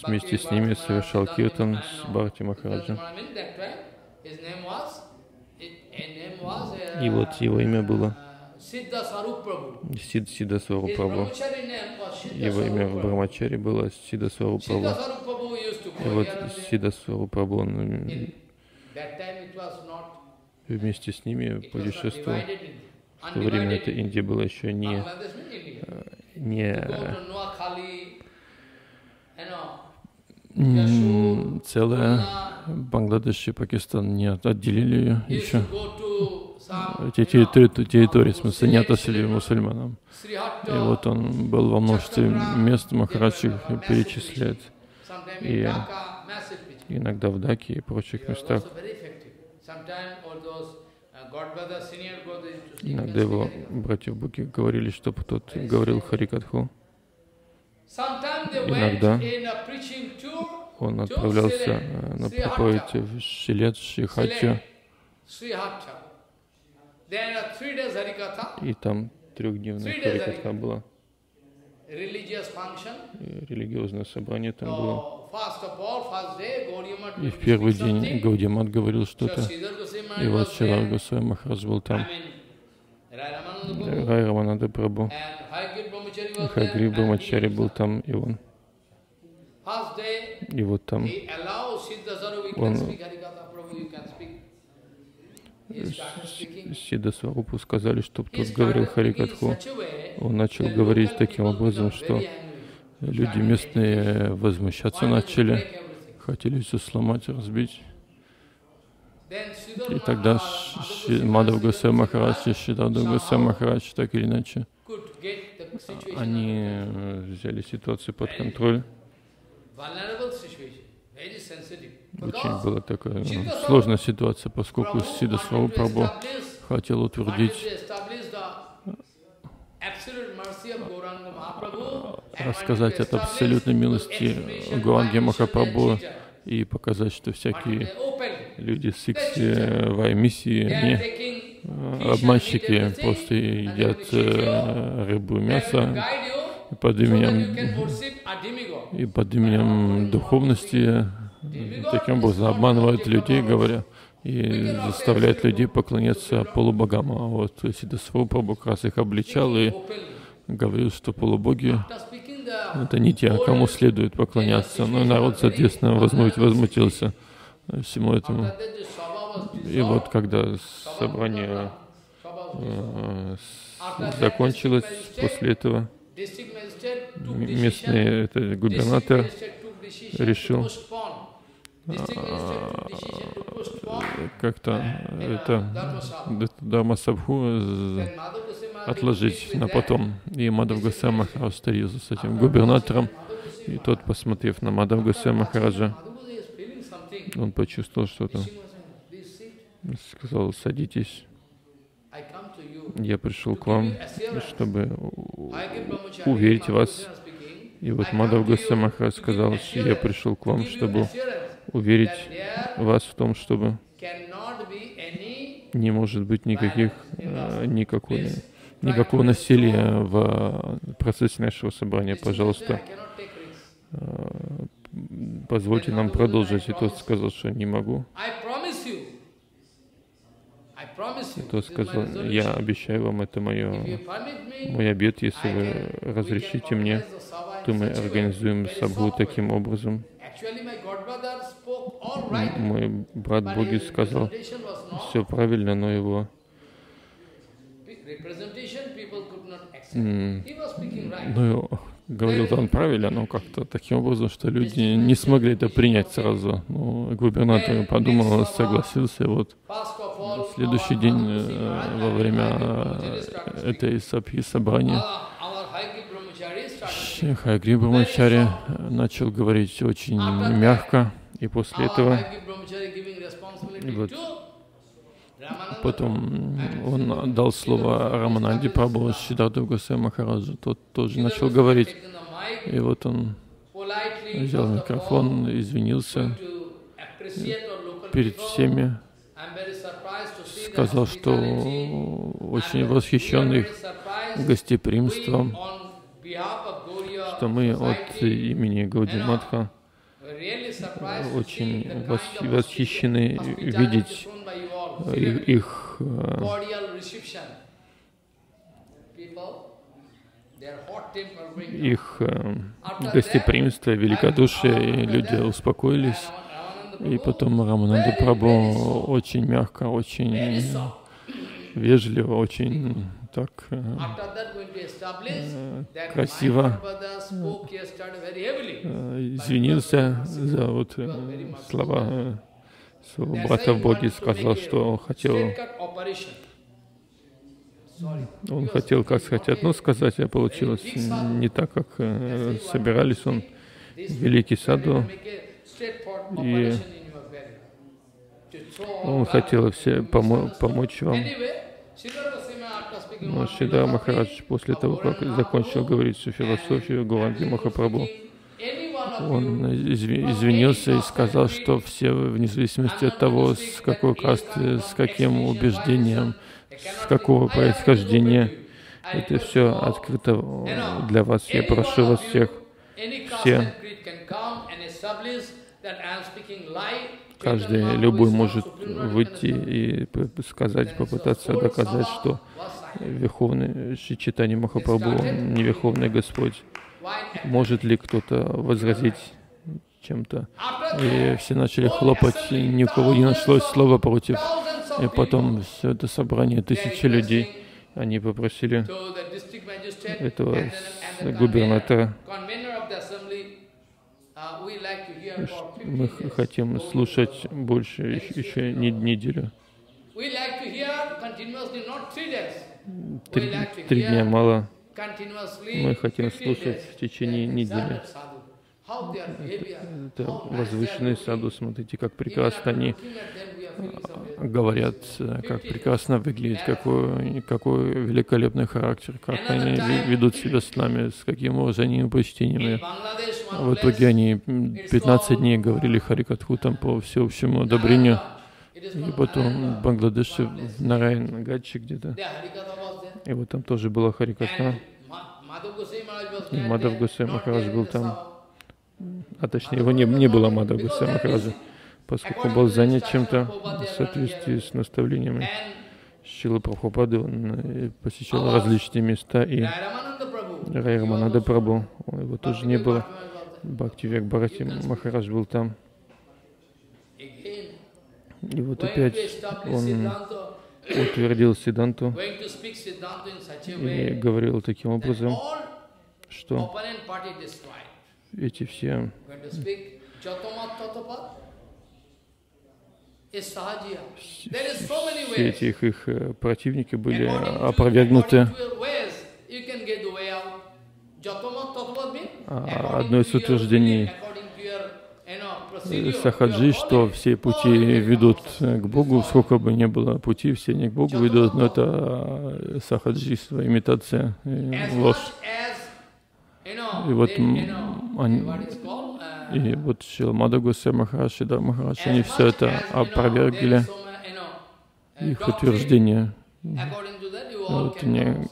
вместе с ними, совершал киртан с Бхарати Махараджем. И вот его имя было Сид, Сидда Сварупа Прабху. Его имя в Брахмачари было Сидда Сварупа Прабху. И вот Сидда Сварупа Прабху вместе с ними путешествовал. В то время это Индия была еще не, не целая. Бангладеш и Пакистан не отделили ее еще. Эти территории, территории, в смысле, не отослали мусульманам. И вот он был во множестве мест, Махарадж перечисляет. И иногда в Даке и прочих местах. Иногда его братья Буки говорили, чтобы тот говорил харикатху. Иногда он отправлялся на проповедь в Шилет, Шрихатью. И там трехдневная харикатха была. Религиозное собрание там было. И в первый день Гаудимат говорил что-то. И вот Шрила Госвами Махарадж был там. Рай Рамананда Прабху. Хагри Брахмачари был там, и он. И вот там он Сидда Сварупу сказали, чтобы тот говорил харикатху. Он начал говорить таким образом, что люди местные возмущаться начали, хотели все сломать, разбить. И тогда Мадхав Госвами Махарадж и Шиддхарта Госвами Махарадж так или иначе они взяли ситуацию под контроль. Очень была такая сложная ситуация, поскольку Сидда Сварупа Прабху хотел утвердить, рассказать об абсолютной милости Гауранги Махапрабху и показать, что всякие люди с иксевой миссии не обманщики, просто едят рыбу и мясо. И под именем, и под именем духовности таким образом обманывают людей, говоря, и заставляют людей поклоняться полубогам. А вот Сидда Сварупа Прабху как раз их обличал и говорил, что полубоги это не те, кому следует поклоняться. Но народ, соответственно, возмутился всему этому. И вот когда собрание э, закончилось, после этого местный это, губернатор решил а, как-то это, это Дхармасабху отложить на потом. И Мадхав Госвами Махарадж встретился с этим губернатором. И тот, посмотрев на Мадхава Госвами Махараджа, он почувствовал что-то. Сказал: садитесь. Я пришел к вам, чтобы уверить вас. И вот Мадхав Госвами Махарадж сказал, что я пришел к вам, чтобы уверить вас в том, чтобы не может быть никаких, никакого, никакого насилия в процессе нашего собрания. Пожалуйста, позвольте нам продолжить. И тот сказал, что не могу. И тот сказал: я обещаю вам, это мое, мой обет, если вы разрешите мне, то мы организуем сабху таким образом. Мой брат Боги сказал все правильно, но его Ну, говорил-то он правильно, но как-то таким образом, что люди не смогли это принять сразу. Ну, губернатор подумал, согласился. Вот в следующий день во время этой сабхи собрания Хайгри Брахмачари начал говорить очень мягко, и после этого вот, потом он дал слово Рамананде Прабху Сиддхарту Госвами Махараджу, тот тоже начал говорить, и вот он взял микрофон, извинился перед всеми, сказал, что очень восхищен их гостеприимством, что мы от имени Гаудия Матха очень восхищены видеть их, их их гостеприимство, великодушие, и люди успокоились. И потом Рамананда Прабху очень мягко, очень вежливо, очень так красиво извинился за вот слова своего брата в Боге, сказал, что хотел, он хотел, как сказать, одно сказать, а получилось не так, как собирались. Он великий саду, и он хотел все помо помочь вам. Но Шридхар Махарадж, после того, как закончил говорить всю философию Гуранги Махапрабху, он извинился и сказал, что все, вне зависимости от того, с какой касты, с каким убеждением, с какого происхождения, это все открыто для вас. Я прошу вас всех, все, каждый, любой может выйти и сказать, попытаться доказать, что Верховный Шри Чайтанья Махапрабху не Верховный Господь. Может ли кто-то возразить чем-то? И все начали хлопать, и ни у кого не нашлось слова против. И потом все это собрание, тысячи людей, они попросили этого губернатора. Мы хотим слушать больше еще не неделю. Три, три дня мало. Мы хотим слушать в течение недели. Это возвышенные саду, смотрите, как прекрасно они говорят, как прекрасно выглядит, какой, какой великолепный характер, как они ведут себя с нами, с каким уважением и почтением. В итоге они пятнадцать дней говорили Харикатху там по всеобщему одобрению. И потом в Бангладеше, в Нараянгадже где-то, и вот там тоже была Харикатха, и Мадхав Госвами Махарадж был там, а точнее его не, не было Мадхав Госвами Махараджа, поскольку был занят чем-то в соответствии с наставлениями Шрилы Прабхупады, он посещал различные места, и Рай Рамананда Прабху, его тоже не было, Бхактивек Бхарати Махарадж был там. И вот опять он утвердил Сиддханту и говорил таким образом, что эти все все эти их, их противники были опровергнуты. А одно из утверждений Сахаджи, что все пути ведут к Богу, сколько бы ни было пути, все не к Богу ведут, но это сахаджиство, имитация, ложь. И вот они, и вот Шрила Мадхава Госвами Махарадж, Шридхар Махарадж, они все это опровергли, их утверждение. Вот мне,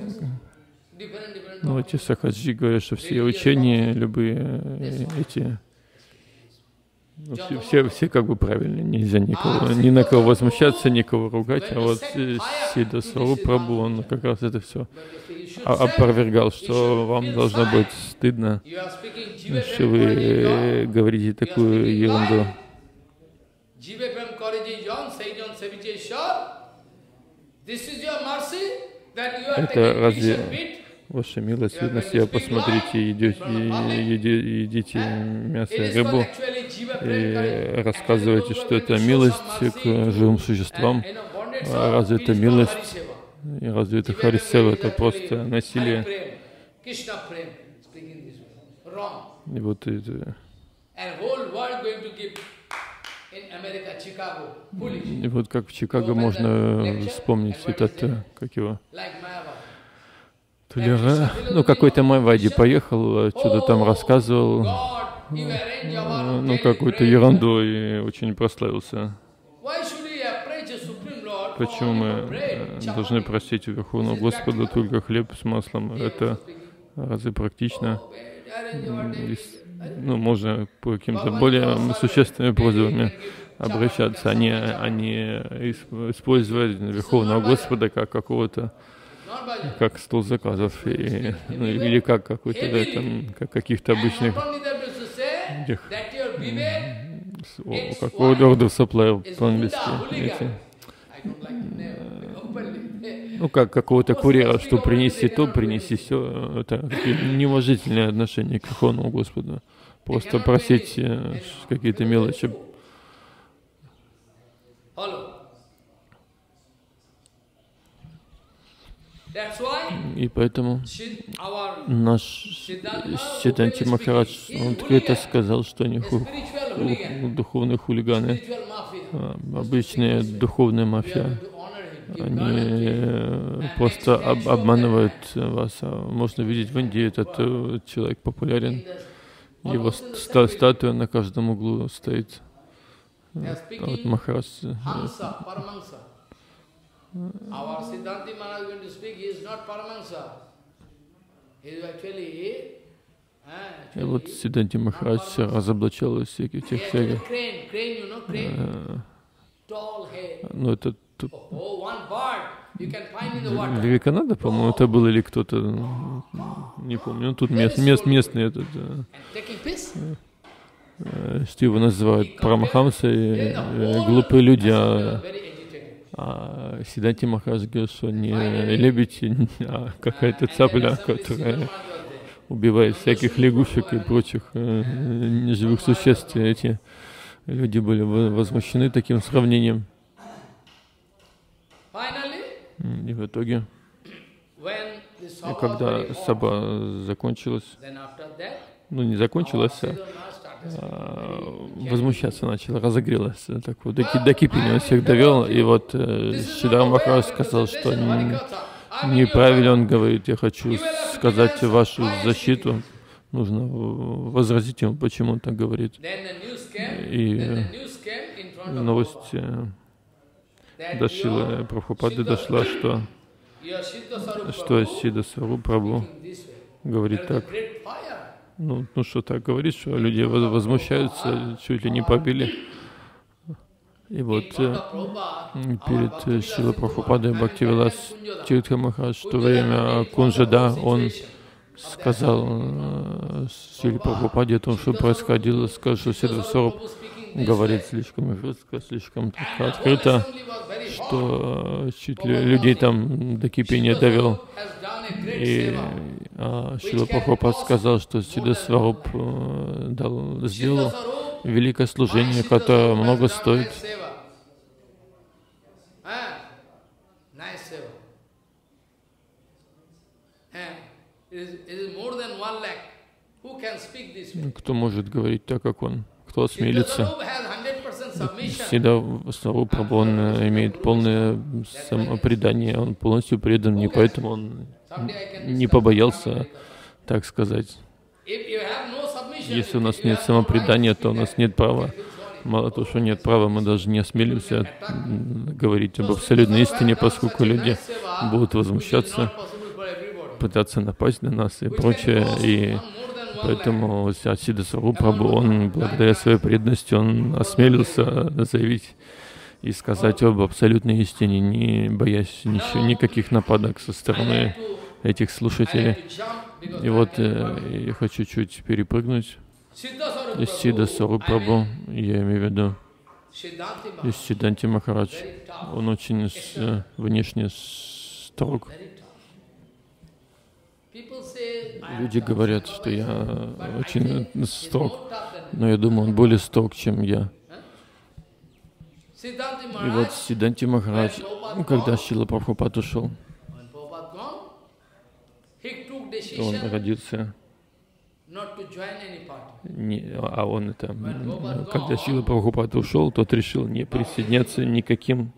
ну, эти сахаджи говорят, что все учения, любые эти... Все, все, все как бы правильно, нельзя никого, ни на кого возмущаться, никого ругать, а вот Сиддха Сварупа Прабху, он как раз это все опровергал, что вам должно быть стыдно, что вы говорите такую ерунду. Это разве ваша милость? Видно себя, посмотрите, идете, еди, едите мясо и рыбу и рассказываете, что это милость к живым существам. А разве это милость? И разве это харисева? Это просто насилие. И вот это... И вот как в Чикаго можно вспомнить этот, как его, Толера, ну какой-то Майвади поехал, что-то там рассказывал, ну какую-то ерунду и очень прославился. Почему мы должны просить у Верховного Господа только хлеб с маслом? Это разве практично? Ну, можно по каким-то более существенным просьбам обращаться, а не, а не использовать Верховного Господа как какого-то, как стол заказов, и, ну, или как какой-то, да, там, как каких-то обычных тех, какого order of supply по-английски. Ну, как какого-то курьера, что принеси то, принеси все. Это неуважительное отношение к Верховному Господу. Просто просить какие-то мелочи. И поэтому наш Чайтанья Махарадж открыто сказал, что они ху ху духовные хулиганы, обычные духовные мафия. Они просто об обманывают вас. Можно видеть в Индии, этот человек популярен. Его ста статуя на каждом углу стоит. Вот Махарадж. Our Siddhanti Maharaj is going to speak, he is not Paramahansa. He is actually... И вот Сиддханти Махарадж разоблачал из всяких тех всяких. Ну, это... Вивекананда, по-моему, это был или кто-то... Не помню, ну тут мест, мест, местный этот... Что его называют? Парамахамсой, глупые люди. А Сиддханти Махарадж говорит, что не лебедь, а какая-то цапля, которая убивает всяких лягушек и прочих неживых существ. Эти люди были возмущены таким сравнением. И в итоге, и когда саба закончилась, ну не закончилась, а возмущаться начал, разогрелась, так вот, до кипения он всех довел, и вот Сиддханти Махарадж сказал, что неправильно он говорит, я хочу сказать вашу защиту, нужно возразить ему, почему он так говорит. И новость до Шрила Прабхупады дошла, что, что Сиддха Сварупа Прабху говорит так. Ну, ну что так говорит, что люди возмущаются, чуть ли не побили. И вот э, перед Шрила Прабхупадой Бхактивилас Тиртха Махарадж, что время Кунджада, он сказал э, Шриле Прабхупаде о том, что происходило, сказал, что Сиддха Сварупа говорит слишком жестко, слишком открыто, что э, чуть ли людей там до кипения довел. И а, Шрила Прабхупада сказал, что Сиддха Сварупа дал, сделал великое служение, которое много стоит. Кто может говорить так, как он? Кто осмелится? Сиддха Сварупа Прабху, он имеет полное самопредание, он полностью предан, и поэтому он не побоялся, так сказать. Если у нас нет самопредания, то у нас нет права. Мало того, что нет права, мы даже не осмелимся говорить об абсолютной истине, поскольку люди будут возмущаться, пытаться напасть на нас и прочее. И поэтому Сиддха Сварупа Прабху, он, благодаря своей преданности, он осмелился заявить и сказать об абсолютной истине, не боясь ничего, никаких нападок со стороны этих слушателей. И вот э, я хочу чуть перепрыгнуть. Сиддха Сварупа Прабху, я имею в виду, Сиддханти Махарадж, он очень с, внешне talk. Люди говорят, что я очень стог, но я думаю, он более стог, чем я. И вот Сиддханти Махарадж, ну, когда Шрила Прабхупад ушел, он родился, не, а он это, когда Шрила Прабхупад ушел, тот решил не присоединяться никаким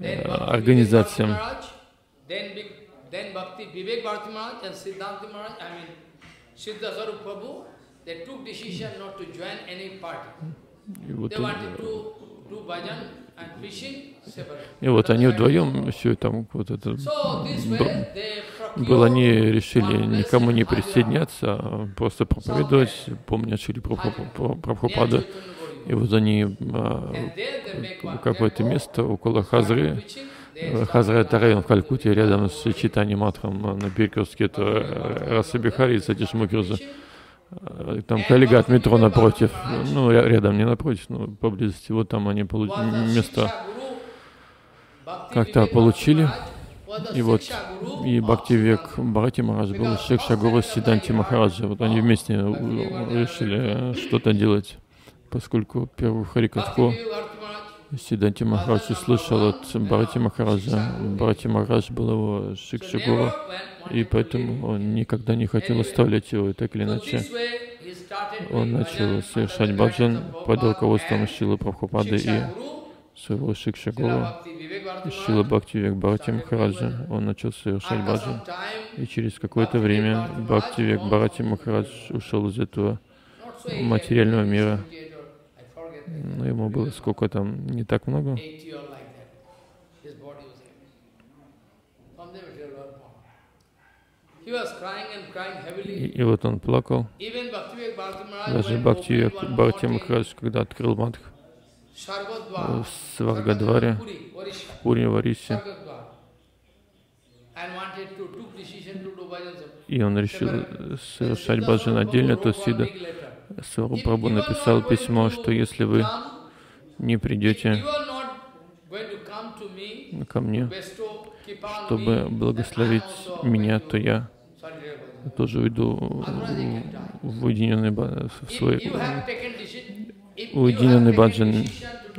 э, организациям. Then Bhakti Vivek Bharati Maharaj and Siddhanti Maharaj, I mean Siddha Sarup Prabhu, they took decision not to join any party. They wanted to do bhajan and fishing separate. И вот они вдвоем все там вот это было, они решили никому не присоединяться, а просто проповедовать, помня Шрила Прабхупада. И вот они какое-то место около Хазры. Хазра — это район в Калькутте, рядом с Чайтанья Матхом, на перекрестке, это Расабихари и Сатиш Мукерджи. Там коллега от метро напротив, ну, рядом, не напротив, но поблизости. Вот там они получ... место как-то получили. И вот, и Бхактивек Бхарати Махарадж был Шикшагуру Сиддханти Махараджа. Вот они вместе решили что-то делать, поскольку первую харикатху Сиддханти Махарадж услышал от Бхарати Махараджа. Бхарати Махарадж был его шикшагура, и поэтому он никогда не хотел оставлять его, так или иначе. Он начал совершать баджан под руководством Шрилы Прабхупады и своего шикшагуру, Шрилы Бхактивек Бхарати Махараджа. Он начал совершать баджан, и через какое-то время Бхактивек Бхарати Махарадж ушел из этого материального мира. Но ему было сколько там, не так много. И, и вот он плакал. Даже Бхактивек Бхарати Махарадж, когда открыл мадх в Сваргадваре, в Пури, в Орисе, и он решил совершать баджан отдельно, то Сида Сару Прабху написал письмо, что если вы не придете ко мне, чтобы благословить меня, то я тоже уйду в уединенный, в свой уединенный баджан.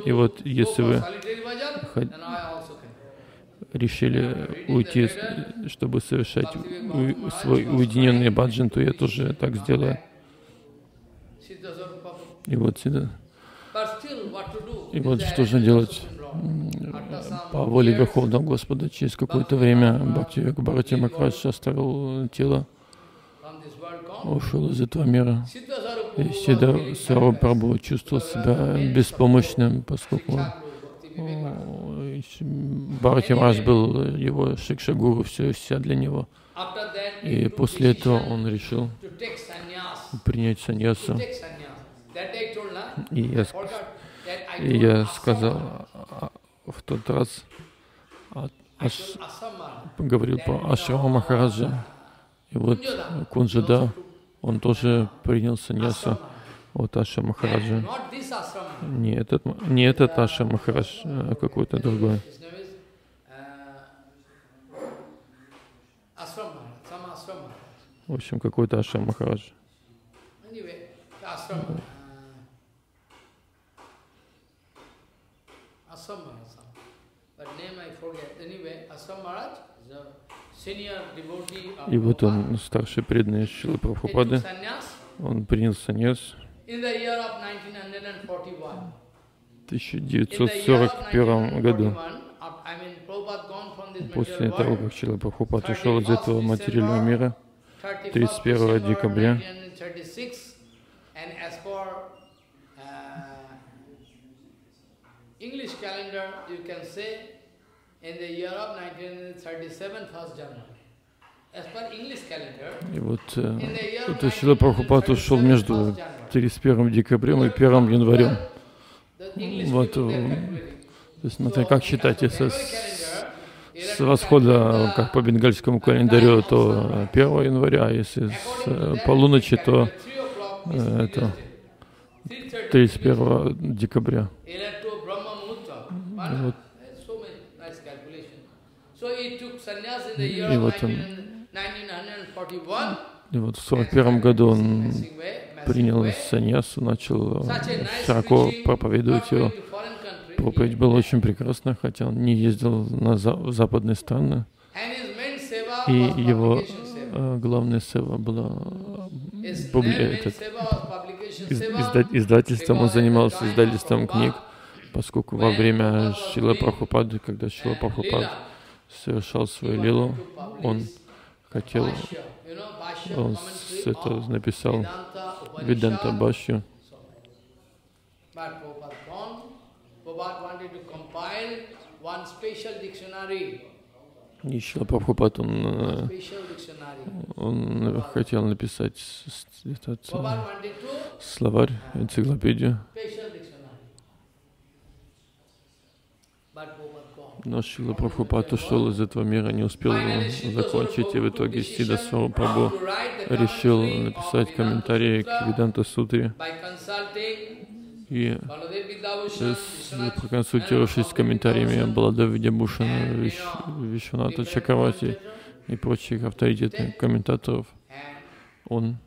И вот если вы решили уйти, чтобы совершать свой уединенный баджан, то я тоже так сделаю. И вот сюда. И вот что же делать? По воле Верховного Господа, через какое-то время Бхактивек Бхарати Махарадж оставил тело, ушел из этого мира. И Сиддха Сарупа Прабху чувствовал себя беспомощным, поскольку Бхарати Махарадж был его шикшагуру, все, вся для него. И после этого он решил принять саньясу. И я, и я сказал в тот раз, аш, говорил по Ашрама Махараджа, и вот Кунджада, он тоже принял саньясу от Ашрама Махараджа. Не этот, не этот Ашрама Махарадж, а какой-то другой. В общем, какой-то Ашрама Махарадж. И вот он, старший преданный Шрилы Прабхупады, он принял саньяс в тысяча девятьсот сорок первом году. После того, как Шрила Прабхупад ушел из этого материального мира, тридцать первого декабря, English calendar, you can say, in the year of nineteen thirty-seven, first January. As per English calendar, и вот Шрила Прабхупад ушел между тридцать первым декабрем и первым январем. Вот, то есть, смотри, как считать, если с, с восхода, как по бенгальскому календарю, то первого января, а если с полуночи, то это тридцать первого декабря. Вот. И вот он, и вот в сорок первом году он принял саньясу, начал широко проповедовать его. Проповедь была очень прекрасна, хотя он не ездил на за, в западные страны. И его э, главная сева была публи, этот, из, изда, издательством, он занимался издательством книг, поскольку во время Шрила Прабхупады, когда Шрила Прабхупад совершал свою лилу, он хотел, он с, это, написал Веданта Бхашью. И Шрила Прабхупад, он, он хотел написать этот словарь, энциклопедию. Но Шрила Прабхупад ушел из этого мира, не успел его закончить, и в итоге Сиддха Сарупрабху решил написать комментарии к Веданта Сутре. И проконсультировавшись с комментариями Баладева Видябхушана, Виш, Вишваната Чакраварти и прочих авторитетных комментаторов, он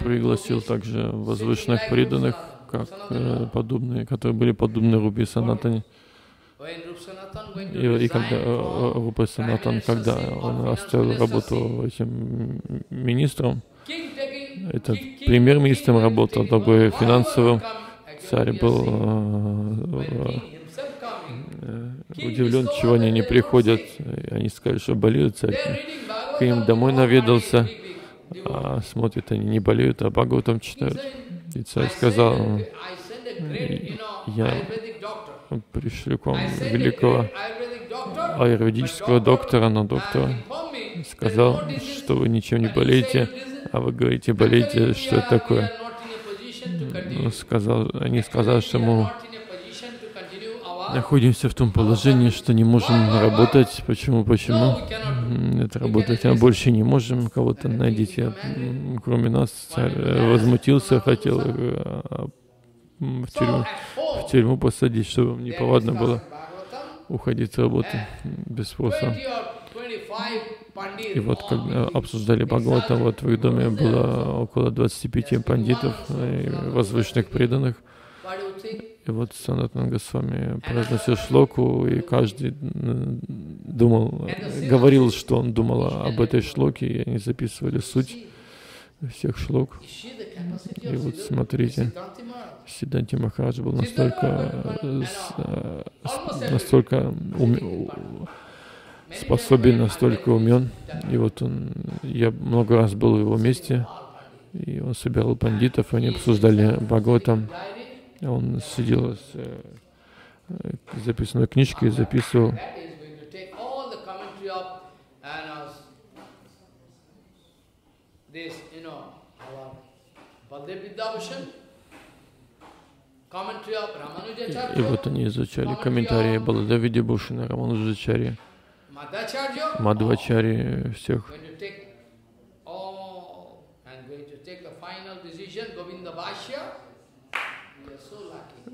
пригласил также возвышенных преданных, как, э, подобные, которые были подобны Рупе Санатане. И, и когда э, Рупе Санатан, когда он оставил работу этим министром, этот премьер-министром работал, такой финансовым, царь был э, э, удивлен, чего они не приходят. Они сказали, что болеют, царь к ним домой наведался, а смотрят, они не болеют, а Бхагаватам читают. И царь сказал, я пришлю к вам великого аюрведического доктора, но доктор сказал, что вы ничем не болеете, а вы говорите, болеете, что это такое. Он сказал, они сказали, что мы находимся в том положении, что не можем работать. Почему, почему? Это работать, а больше не можем. Кого-то найдите, кроме нас. Царь возмутился, хотел в тюрьму, в тюрьму посадить, чтобы им неповадно было уходить с работы без спроса. И вот когда обсуждали Бхагавата, вот в их доме было около двадцати пяти пандитов и возвышенных преданных. И вот Санатана Госвами произносил шлоку, и каждый думал, говорил, что он думал об этой шлоке, и они записывали суть всех шлок. И вот смотрите, Сиддханти Махарадж был настолько, настолько умен, способен, настолько умен. И вот он, я много раз был в его месте, и он собирал пандитов, и они обсуждали Бхагаватам. Он сидел с записанной книжкой и записывал. И, и вот они изучали комментарии Баладева Видябхушана, Рамануджачарьи, Мадхвачарьи, всех.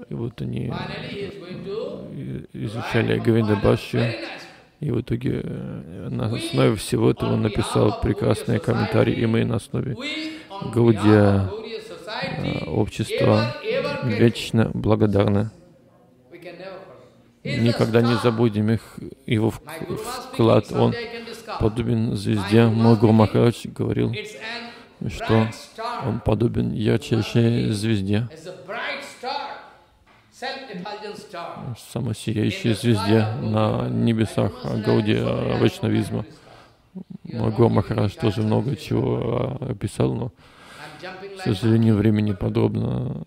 И вот они изучали Говинда Бхашью, и в итоге на основе всего этого он написал прекрасные комментарии, и мы на основе Гаудия общества вечно благодарны. Никогда не забудем их, его вклад. Он подобен звезде. Мой Гуру Махарадж говорил, что он подобен ярчайшей звезде, самой сияющей звезде на небесах Гаудия Вайшнавизма. Мой Гуру Махарадж тоже много чего описал, но, к сожалению, времени подробно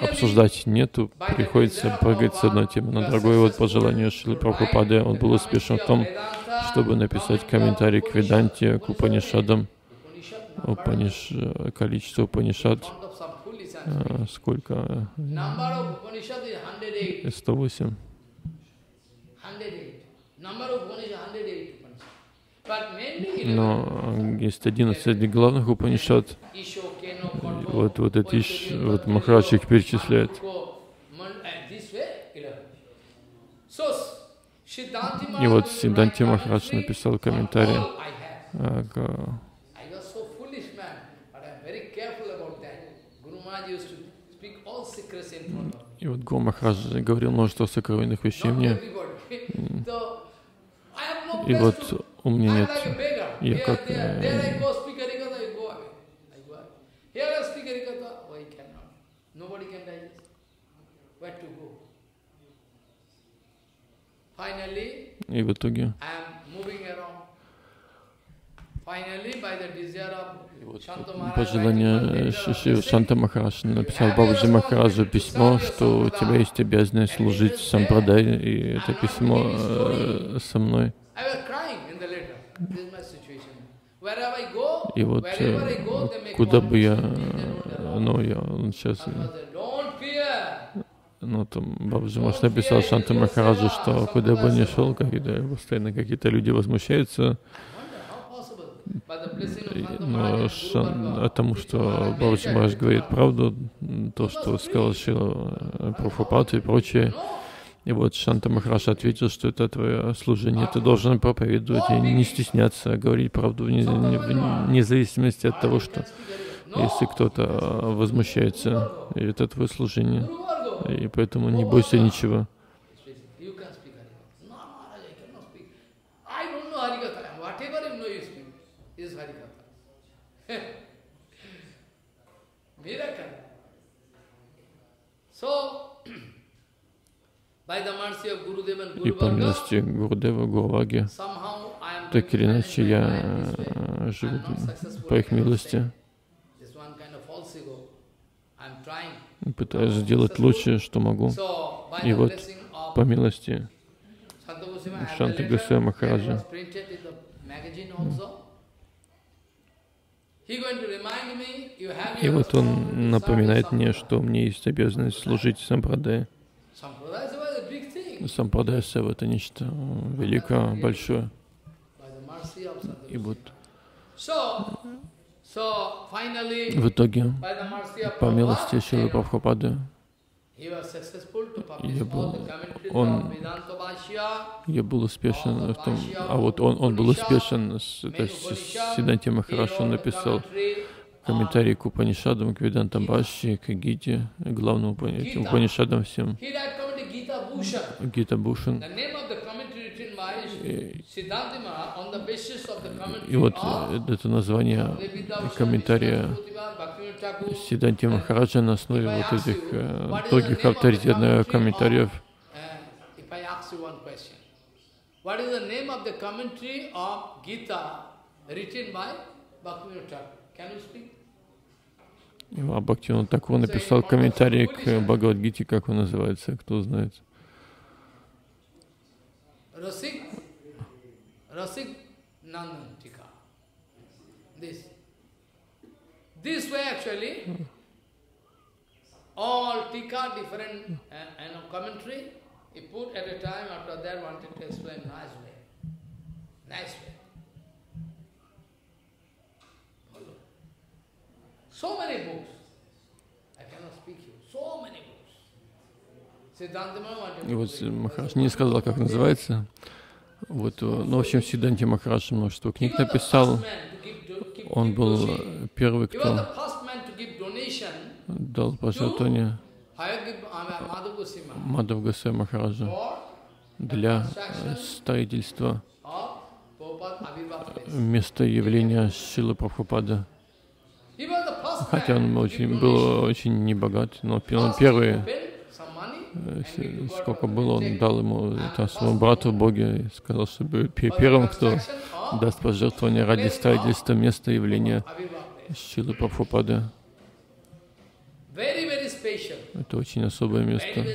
обсуждать нету. Приходится прыгать с одной темы на другую. Вот по желанию Шрилы Прабхупады он был успешен в том, чтобы написать комментарий к Веданте, к Упанишадам. Упаниш... Количество Упанишад, сколько? сто восемь. Но есть одиннадцать главных Упанишад. Вот, вот эти, вот Махарадж их перечисляет. И вот Сиддханти Махарадж написал комментарий к И вот Гуру Махарадж говорил множество сокровенных вещей мне. И вот у меня нет, я как... И в итоге... И вот по желанию Шри Шанта Махараджа написал Бабаджи Махараджу письмо, что у тебя есть обязанность служить сампрадае, и это письмо э, со мной. И вот э, куда бы я, ну я сейчас, ну там Бабаджи Махарадж написал Шанта Махараджу, что куда бы ни шел, когда постоянно какие-то люди возмущаются. Но шан, о том, что Бабаджи Махарадж говорит правду, то, что сказал Шрила Прабхупада и прочее. И вот Шанта Махарадж ответил, что это твое служение, ты должен проповедовать и не стесняться говорить правду, вне зависимости от того, что если кто-то возмущается, это твое служение, и поэтому не бойся ничего. И по милости Гурудева, Гурваги, так или иначе я живу по их милости. Пытаюсь сделать лучшее, что могу. И вот по милости Шанта Госвами Махараджа. И вот он напоминает мне, что мне есть обязанность служить сампрадае. Сампрадая сева — это нечто великое, большое. И вот в итоге, по милости Шрилы Прабхупады, я был, он, я был успешен в том, а вот он, он был успешен, с, это Сиддханти Махарадж, он написал комментарии к Упанишадам, к Ведантам Бхаши, к Гите, главным Упанишадам всем. Гита Бушан. И, и вот это название комментария Сиддханти Махараджа на основе вот этих многих авторитетных комментариев. А Бхактивинод Тхакур написал комментарий к Бхагавад-гите, как он называется, кто знает. Расик, Расик Нанантика. This, this way actually, all tika different, you know, commentary. He put at a time. After that, wanted to explain nice way, nice way. Follow. So many books. I cannot speak here. So many books. И вот Махарадж не сказал, как называется. Вот, ну, в общем, Сиддханти Махарадж множество книг написал. Он был первый, кто дал пожертвование Мадхава Госвами Махараджу для строительства места явления Шрилы Прабхупады. Хотя он очень, был очень небогат, но он первый. Сколько было, он дал ему, там, своему брату Боге, и сказал, что первым, кто даст пожертвование ради строительства места явления Шрилы Прабхупады. Это очень особое место.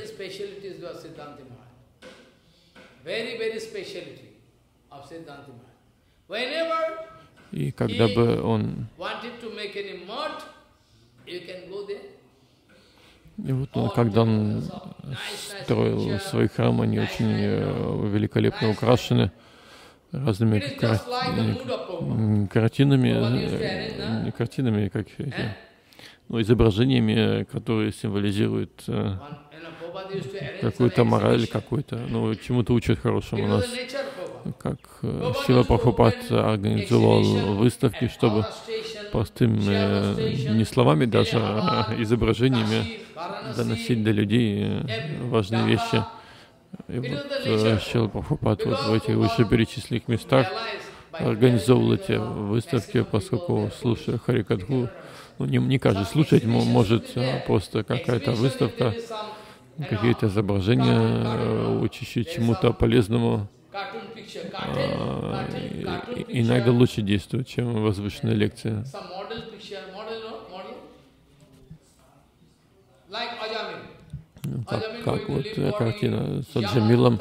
И когда бы он... И вот он, когда он строил свои храмы, они очень великолепно украшены разными кар... картинами, картинами, как, ну, изображениями, которые символизируют какую-то мораль, какую-то, ну, чему-то учат хорошему нас. Как Шрила Прабхупад организовал выставки, чтобы простым не словами, даже изображениями доносить до людей важные вещи. И вот Шрила Прабхупад вот в этих вышеперечисленных местах организовывал эти выставки, поскольку, слушая Харикатху, ну, не, не каждый слушать может, просто какая-то выставка, какие-то изображения, учащие чему-то полезному, а, иногда лучше действует, чем возвышенная лекция. Ну, как, как вот картина с Аджамилом.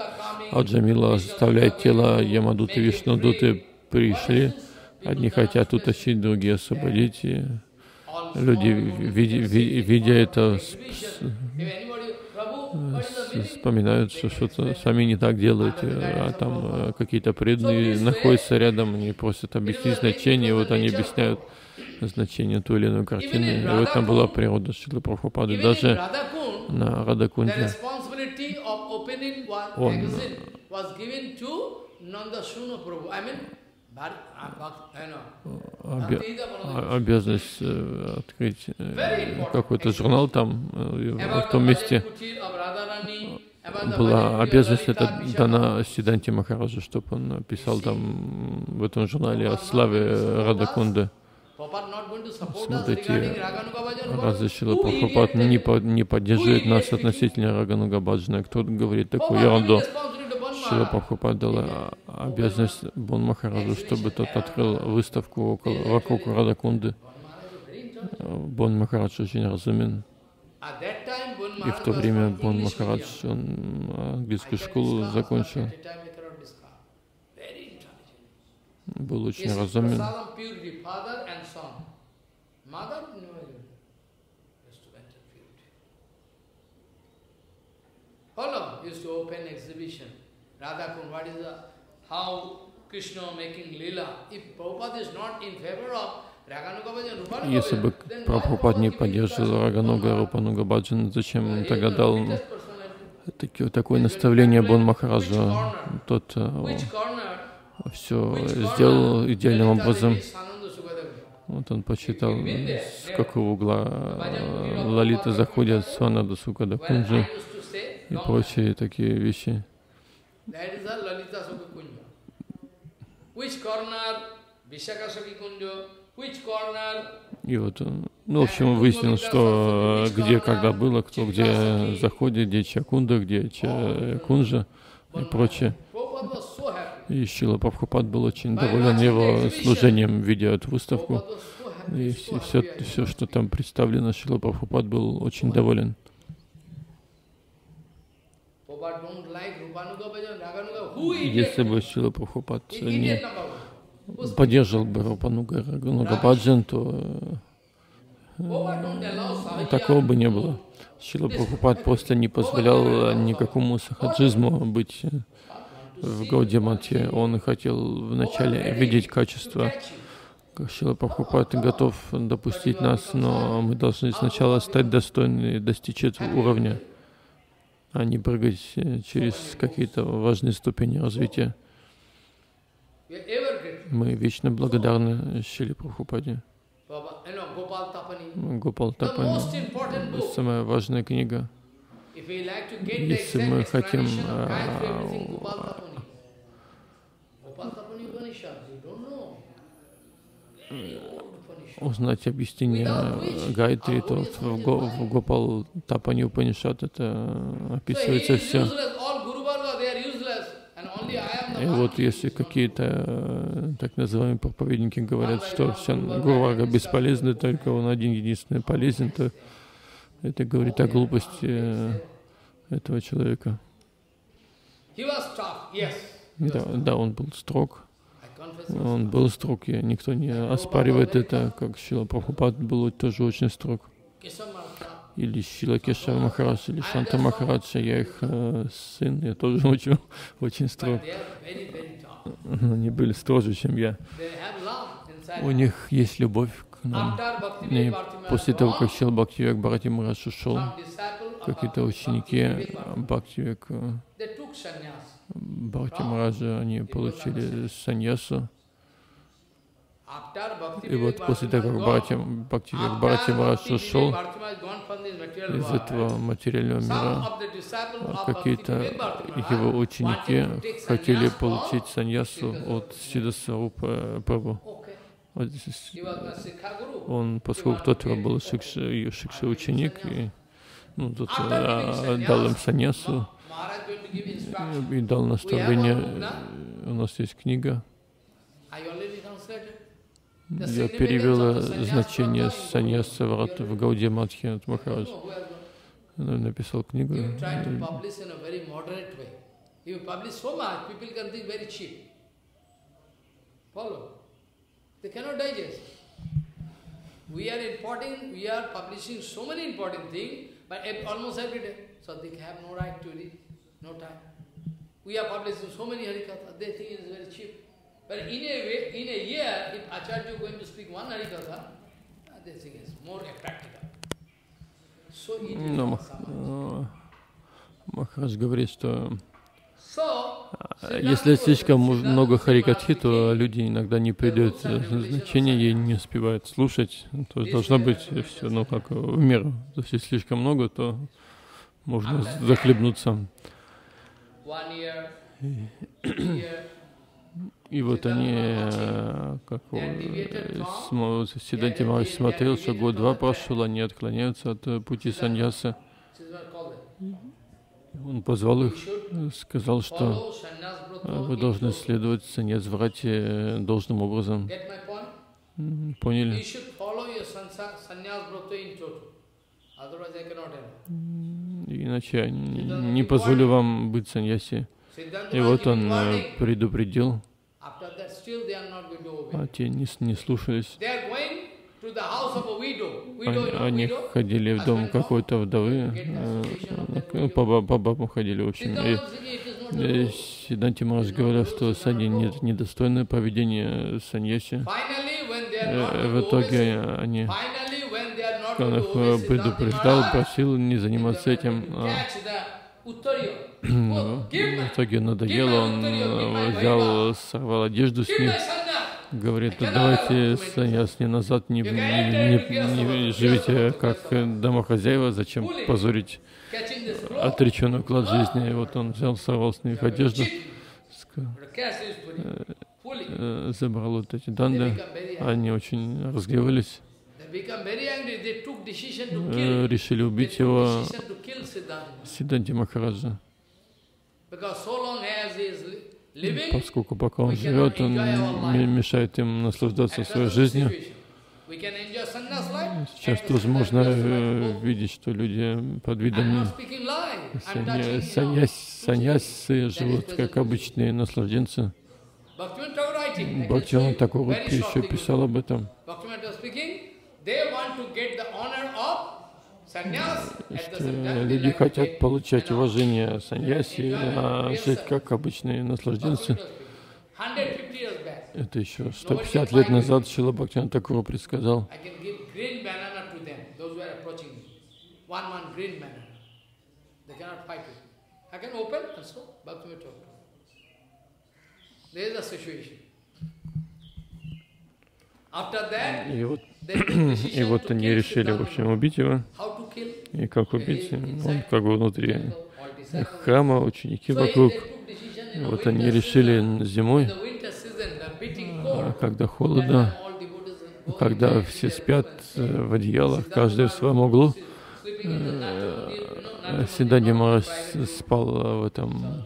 Аджамила оставляет тело, Ямадуты и Вишнудуты пришли, одни хотят утащить, другие освободить. И люди, видя, видя это, вспоминают, что что-то сами не так делают, а там какие-то преданные находятся рядом, они просят объяснить значение, и вот они объясняют значение той или иной картины. И вот там была природа Шрилы Прабхупады. Даже на Радхакунде он Обе... обязанность открыть какой-то журнал там, в том месте была обязанность это дана Сиддханте Махараджу, чтобы он писал там в этом журнале о славе Радхакунды. Смотрите, разве Шрила Прабхупад не, по, не поддерживает нас относительно Рагануга Баджана? Кто-то говорит такую ерунду. Шрила Прабхупад дала обязанность Бон Махараджу, чтобы тот открыл выставку около, вокруг Радхакунды. Бон Махарадж очень разумен. И в то время Бон Махарадж, он английскую школу закончил, был очень разумен. Radhakun, what is the, how Krishna making lila? If Prabhupada is not in favor of Raganuga Bhajan, Rupanuga Bhajan, если бы Прабхупад не поддерживал Рагануга, Рупануга Баджан, зачем он тогда дал такое наставление Бон Махараджу? Тот все сделал идеальным образом. Вот он посчитал, с какого угла Лалита заходит, Сванада Сукада Кунджи и прочие такие вещи. That is the Lalita Sukhi Kunjo. Which corner Vishaka Sukhi Kunjo? Which corner? И вот он, ну, в общем, выяснил, что где, когда было, кто где заходит, где Чакунда, где Чакунджа и прочее. И Шрила Прабхупад был очень доволен его служением, видя эту выставку. И все, все, что там представлено, Шрила Прабхупад был очень доволен. Если бы Шрила Прабхупад не поддерживал бы Рупануга Рагануга Баджан, то такого бы не было. Шрила Прабхупад просто не позволял никакому сахаджизму быть в Гаудия-матхе. Он хотел вначале видеть качество. Шрила Прабхупад готов допустить нас, но мы должны сначала стать достойны и достичь этого уровня, а не прыгать через какие-то важные ступени развития. Мы вечно благодарны Шриле Прабхупаде. Гопал Тапани — самая важная книга. Если мы хотим узнать объяснение Гайтри, то в Гопал Тапани Упанишат это описывается все. И вот если какие-то так называемые проповедники говорят, что все Гуру Варга бесполезны, только он один единственный полезен, то это говорит о глупости этого человека. Да, да, он был строг. Он был строг, и никто не оспаривает это, как Шрила Прабхупад был тоже очень строг. Или Шрила Кешава Махарадж, или Шанта Махарадж, я их э, сын, я тоже очень, очень строг. Но они были строже, чем я. У них есть любовь к нам. И после того, как Шрила Бхактивида Бхарати Махарадж ушел, какие-то ученики Бхактивек, Бхакти Мараджа, они получили саньясу. И вот после того, как Бхактивек Бхарати Марадж ушел из этого материального мира, какие-то его ученики хотели получить саньясу от Сидда Сарупа Прабху. Он, поскольку тот был шикша-ученик, и ну, тот дал им саньясу и дал наставление. У нас есть книга. Я перевела значение саньяса в Гаудия Мадхья Махарадж. Он написал книгу. But in a way, in a year, if Acharya is going to speak one Harikatha, they think it's more practical. So it is Maharaj. Махарадж говорит, что если слишком много Харикатхи, то люди иногда не придают значения, ей не успевают слушать. То есть должно быть все, ну, как в меру. То есть если слишком много, то можно захлебнуться. И вот они, как Сиддханта Махарадж смотрел, что год-два прошел, они отклоняются от пути саньяса. Он позвал их, сказал, что вы должны следовать саньяс-врате должным образом. Поняли? Иначе я не позволю вам быть саньяси. И вот он предупредил. А те не, не слушались. Они, они ходили в дом какой-то вдовы, э, по, по бабам ходили, в общем. И, и Сиддханта Махарадж говорил, что сани нет недостойное поведение саньяси. И в итоге они, он их предупреждал, просил не заниматься этим. В итоге надоело, он взял, сорвал одежду с них, говорит, давайте саньяс, не назад, не, не, не, не живите как домохозяева, зачем позорить отреченный уклад жизни. И вот он взял, сорвал с них одежду, забрал вот эти данды, они очень разгневались. Решили убить его, Сиддханта Махараджа. Поскольку пока он живет, он мешает им наслаждаться своей жизнью. Сейчас тоже можно видеть, что люди под видом саньясы живут как обычные наслажденцы. Бхактивинод Тхакур еще писал об этом. Люди хотят получать уважение саньяси, а жить как обычные наслажденцы. Это еще сто пятьдесят лет назад Шрила Бхактивинод Тхакур предсказал. И вот, и вот они решили, в общем, убить его. И как убить? Он как бы внутри храма, ученики вокруг. И вот они решили зимой, когда холодно, когда все спят в одеялах, каждый в своем углу. Сиддханта Махарадж спал в этом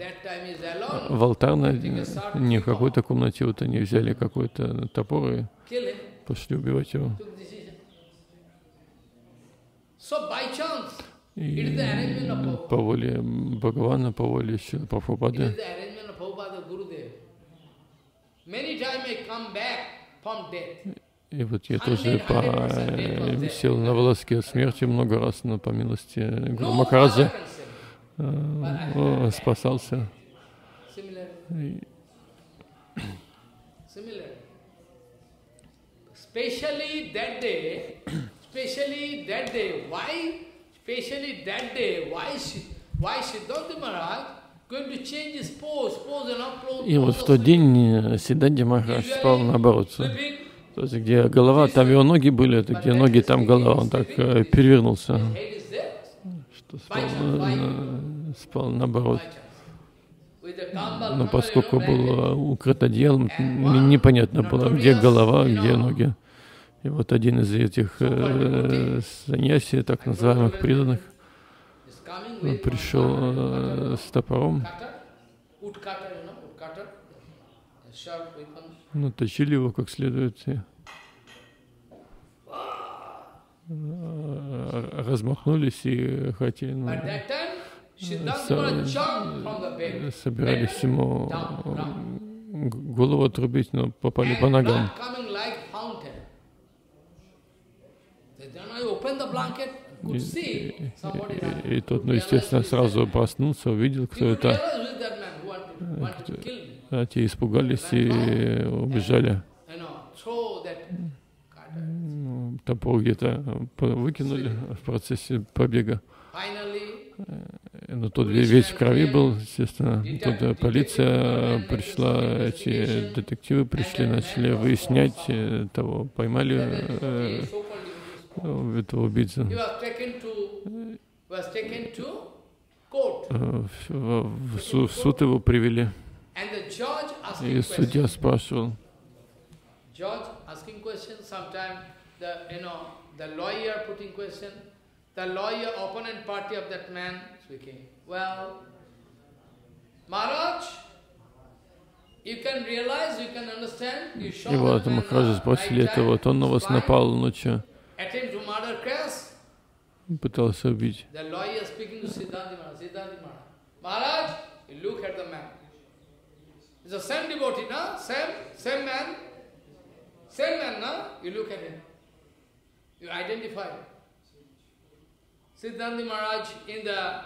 в алтарной, не в какой-то комнате, вот они взяли какой-то топор и пошли убивать его. И по воле Бхагавана, по воле Шрила Прабхупады. И вот я тоже по... сел на волоске смерти много раз, но по милости Гуру Махараджа спасался. И... Especially that day, why Siddhartha Maharaj going to change his pose, pose and upload. И вот в тот день Сиддхарта Махарадж спал наоборот. То есть где голова, там его ноги были, это где ноги, там голова. Он так перевернулся, что спал, спал наоборот. Но поскольку был укрыт одеялом, непонятно было, где голова, где ноги. И вот один из этих э, саньяси, так называемых преданных, пришел э, с топором. Ну, точили его как следует, и размахнулись и хотели, ну, со собирались ему голову отрубить, но попали по ногам. И, и, и, и тот, ну, естественно, сразу проснулся, увидел, кто это. А те испугались и убежали. Топор где-то выкинули в процессе побега. Но тот весь в крови был, естественно. Тут полиция пришла, эти детективы пришли, начали выяснять того, поймали этого убийцу. В суд его привели. И судья спрашивал. И вот Махараджа спросили это вот, он на вас напал ночью, пытался убить. The same devotee, no? Same, same man, same man, no? You look at him, you identify. Siddhanta Maharaj in the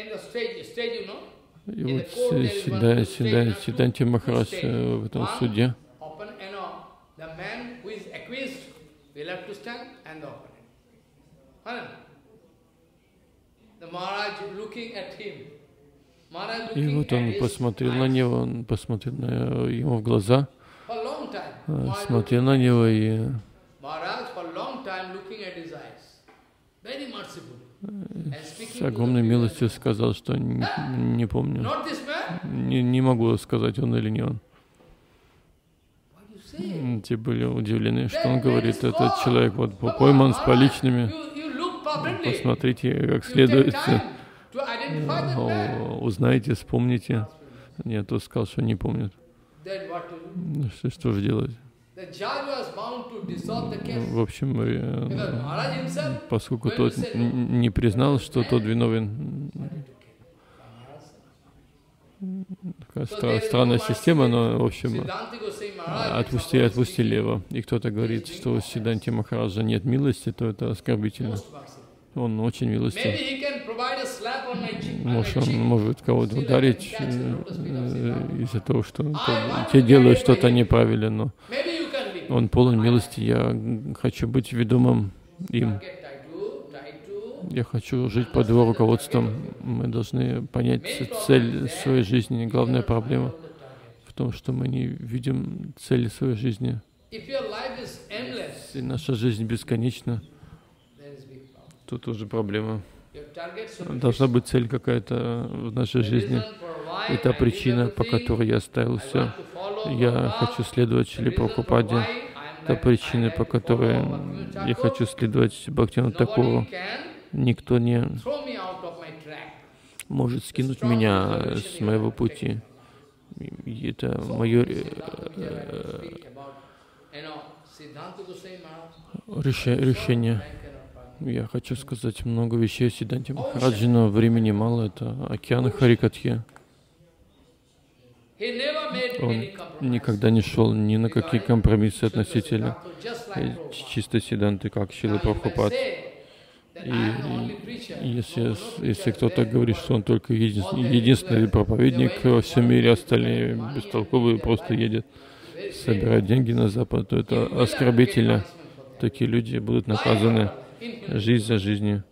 in the stage, stage, you know. И вот Сиддхарта Махарадж в этом суде. The man who is accused will have to stand and the opponent. The Maharaj looking at him. И вот он посмотрел на него, он посмотрел на его в глаза, смотрел на него и с огромной милостью сказал, что не, не помню, не, не могу сказать, он или не он. Те были удивлены, что он говорит, этот человек вот пойман с поличными, посмотрите как следует. Но узнаете, вспомните. Нет, тот сказал, что не помнит. Что, что же делать? В общем, поскольку тот не признал, что тот виновен. Такая странная система, но, в общем, отпустили, отпустили его. И кто-то говорит, что у Сиддхарты Махараджа нет милости, то это оскорбительно. Он очень милостив. Может, он может кого-то ударить из-за того, что те делают что-то неправильно, но он полон милости. Я хочу быть ведомым им. Я хочу жить под его руководством. Мы должны понять цель своей жизни. Главная проблема в том, что мы не видим цели своей жизни. И наша жизнь бесконечна. Тут уже проблема. Должна быть цель какая-то в нашей жизни. И та причина, по которой я оставил все. Я хочу следовать Шрила Прабхупаде. Та причина, по которой я хочу следовать Бхактивинода Такуру. Никто не может скинуть меня с моего пути. Это мое решение. Я хочу сказать много вещей о Сиддхарте Махараджи, но времени мало, это океан Харикатхи. Он никогда не шел ни на какие компромиссы относительно чистой Сиддханты, как Шрила Прабхупад. И если, если кто-то говорит, что он только един, единственный проповедник во всем мире, остальные бестолковые просто едет собирать деньги на Запад, то это оскорбительно. Такие люди будут наказаны. жизнь за жизнью.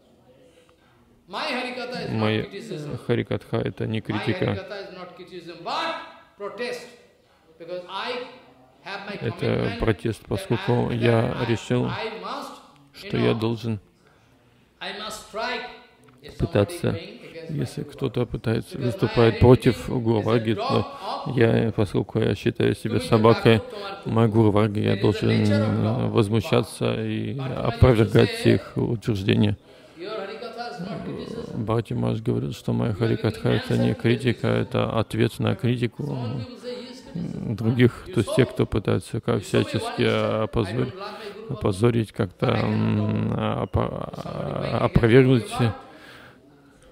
Моя харикатха — это не критика. Это протест, поскольку я решил, что я должен пытаться, если кто-то пытается выступать против Гуру-варги, то я, поскольку я считаю себя собакой моей Гуру-варги, я должен возмущаться и опровергать их утверждения. Бхакти Махарадж говорит, что моя харикатха — это не критика, это ответ на критику других, то есть те, кто пытается как всячески опозорить, опозорить как-то опровергнуть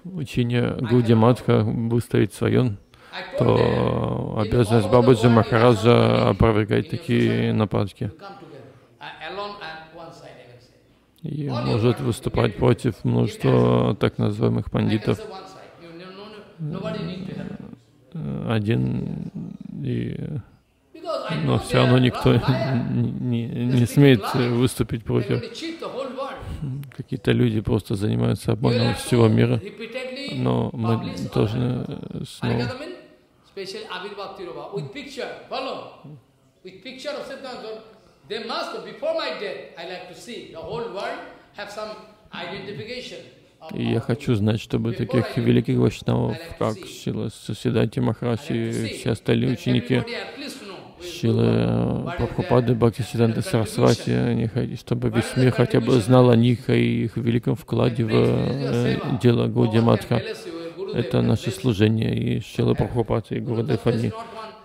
учение Гауди Матха, выставить свое, то обязанность Бабаджи Махараджа опровергать такие нападки. И может выступать против множества так называемых пандитов. Один, и... но все равно никто не, не смеет выступить против. Какие-то люди просто занимаются обманом всего мира, но мы должны снова... They must, before my death, I like to see the whole world have some identification. И я хочу знать, чтобы таких великих вайшнавов, как Шрила Сиддхарта Махарадж и все остальные ученики Шрилы Прабхупады, Бхактисиданты Сарасвати, они, чтобы весь мир хотя бы знал о них и их великом вкладе в э, дело Гауди Матха. Это наше служение, и Шрила Прабхупада и Гурудев, они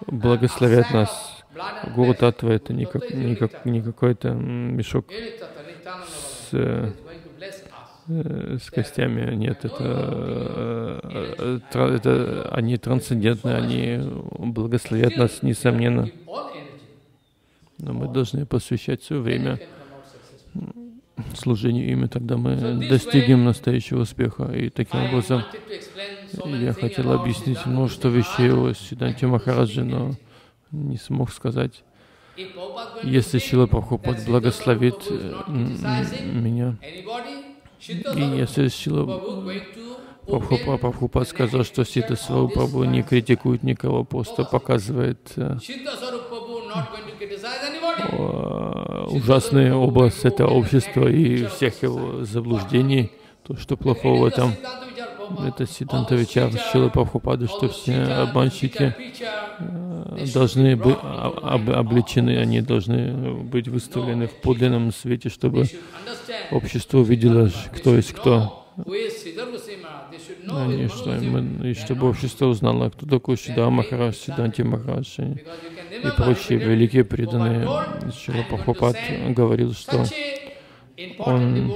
благословят нас. Гуру Таттва — это не, как, не, как, не какой-то мешок с, с костями, нет, это, это они трансцендентны, они благословят нас, несомненно. Но мы должны посвящать свое время служению им, и тогда мы достигнем настоящего успеха. И таким образом я хотел объяснить множество вещей о Сиддхарте Махараджи, но не смог сказать. Если Шрила Прабхупада благословит меня, и если Шрила Прабхупада сказал, что Сиддха Сварупа Прабху не критикует никого, просто показывает ужасный образ этого общества и всех его заблуждений, то, что плохого там. Это Сиддханта Вичар Шрила Прабхупады, что все обманщики должны быть об, обличены, они должны быть выставлены в подлинном свете, чтобы общество увидело, кто есть кто, они, что, мы, и чтобы общество узнало, кто такой Сиддха Махарадж, Сиддханта Махарадж и, и прочие великие преданные. Шрила Прабхупад говорил, что он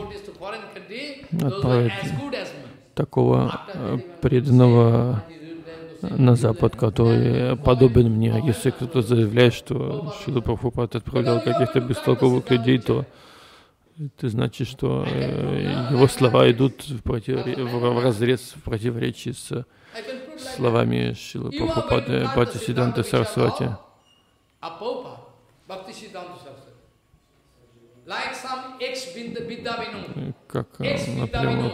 отправит такого преданного на Запад, который подобен мне. Если кто-то заявляет, что Шрила Прабхупад отправлял каких-то бестолковых людей, то это значит, что его слова идут в, против... в разрез, в противоречии с словами Шрила Прабхупады и Бхактисиданты Сарасвати. Как, например,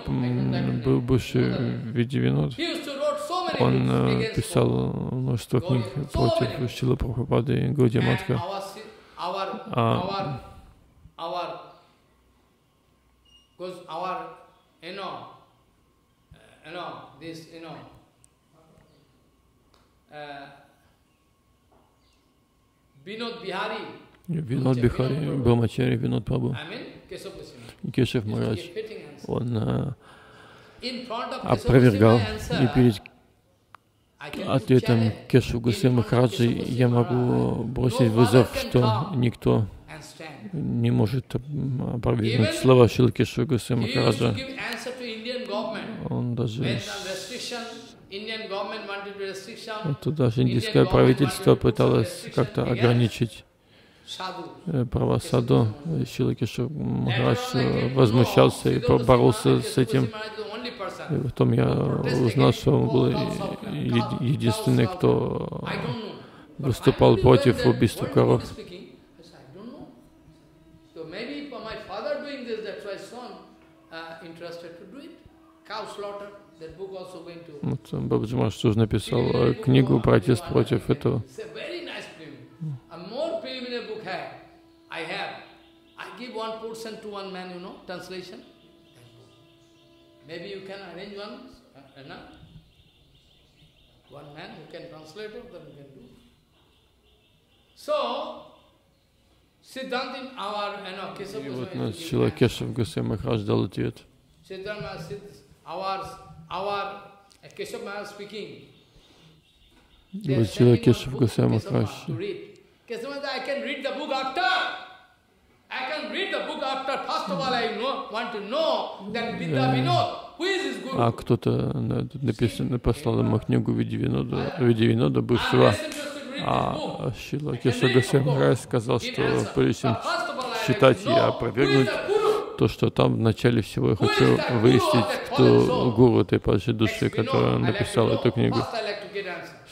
был бывший Видивинод, он писал множество книг против Шрилы Прабхупады и Гауди Матха. Винод Бихари, Брахмачари Винод Прабху и Кешав Махарадж, он опровергал, и перед ответом Кешав Гусей Махараджи я могу бросить вызов, что никто не может опровергнуть слова Шрилы Кешава Гусей Махараджа. Он даже... Тут даже индийское правительство пыталось как-то ограничить права саду. Шрила Кешава Махарадж возмущался и боролся с этим. И потом я узнал, что он был единственный, кто выступал против убийства коров. Вот Бабаджи Махарадж тоже написал книгу «Протест против этого». И вот нас человек Кешав Госвами Махарадж дал ответ. И вот человек Кешав Госвами Махарадж А кто-то написано, послал ему книгу Видивинода бывшего. А Шрила Кешав Госвами Махарадж сказал, что прежде чем читать, я опровергнуть то, что там в начале всего я хочу выяснить, кто гуру этой падшей души, которая написала эту книгу.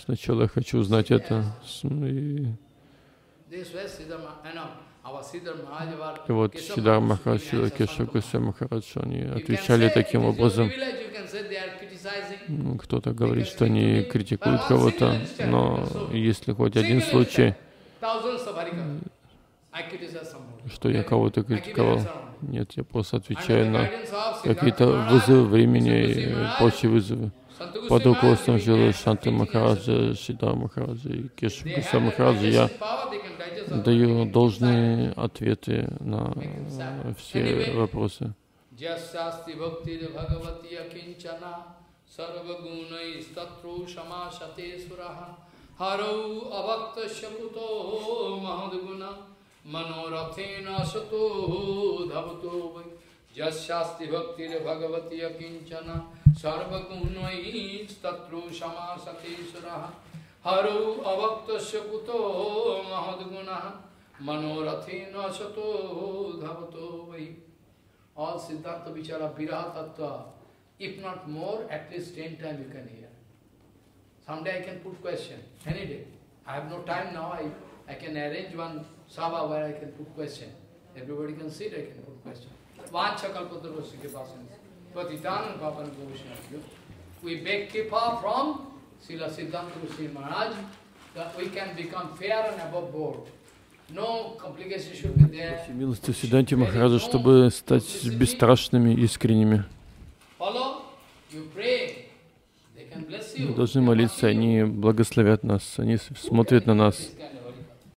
Сначала я хочу узнать это. И И вот Сиддхар Махарадж, Шрила Кешав Госвами Махарадж, они отвечали таким образом. Кто-то говорит, что они критикуют кого-то, но если хоть один случай, что я кого-то критиковал, нет, я просто отвечаю на какие-то вызовы времени и прочие вызовы. Под руководством Шрилы Шанты Махараджа, Сиддхар Махараджа и Кешав Госвами Махараджа я даю должные ответы на все вопросы. Haru avaktasya puto mahadguna manorathena sato dhavato vai. All Siddhartha Vichara Viraha Tattva, if not more, at least ten times you can hear. Someday I can put question, any day. I have no time now, I, I can arrange one sabha where I can put question. Everybody can sit, I can put question. Vanchakalpatarosikepasan, patitanam papan bhavishnathyo. We beg kipa from Srila Siddhanta Goswami Maharaj, that we can become fair and above board. No complication should be there. Милостью Сиддханте Махараджа, чтобы стать бесстрашными, искренними. Мы должны молиться, они благословят нас, они смотрят на нас.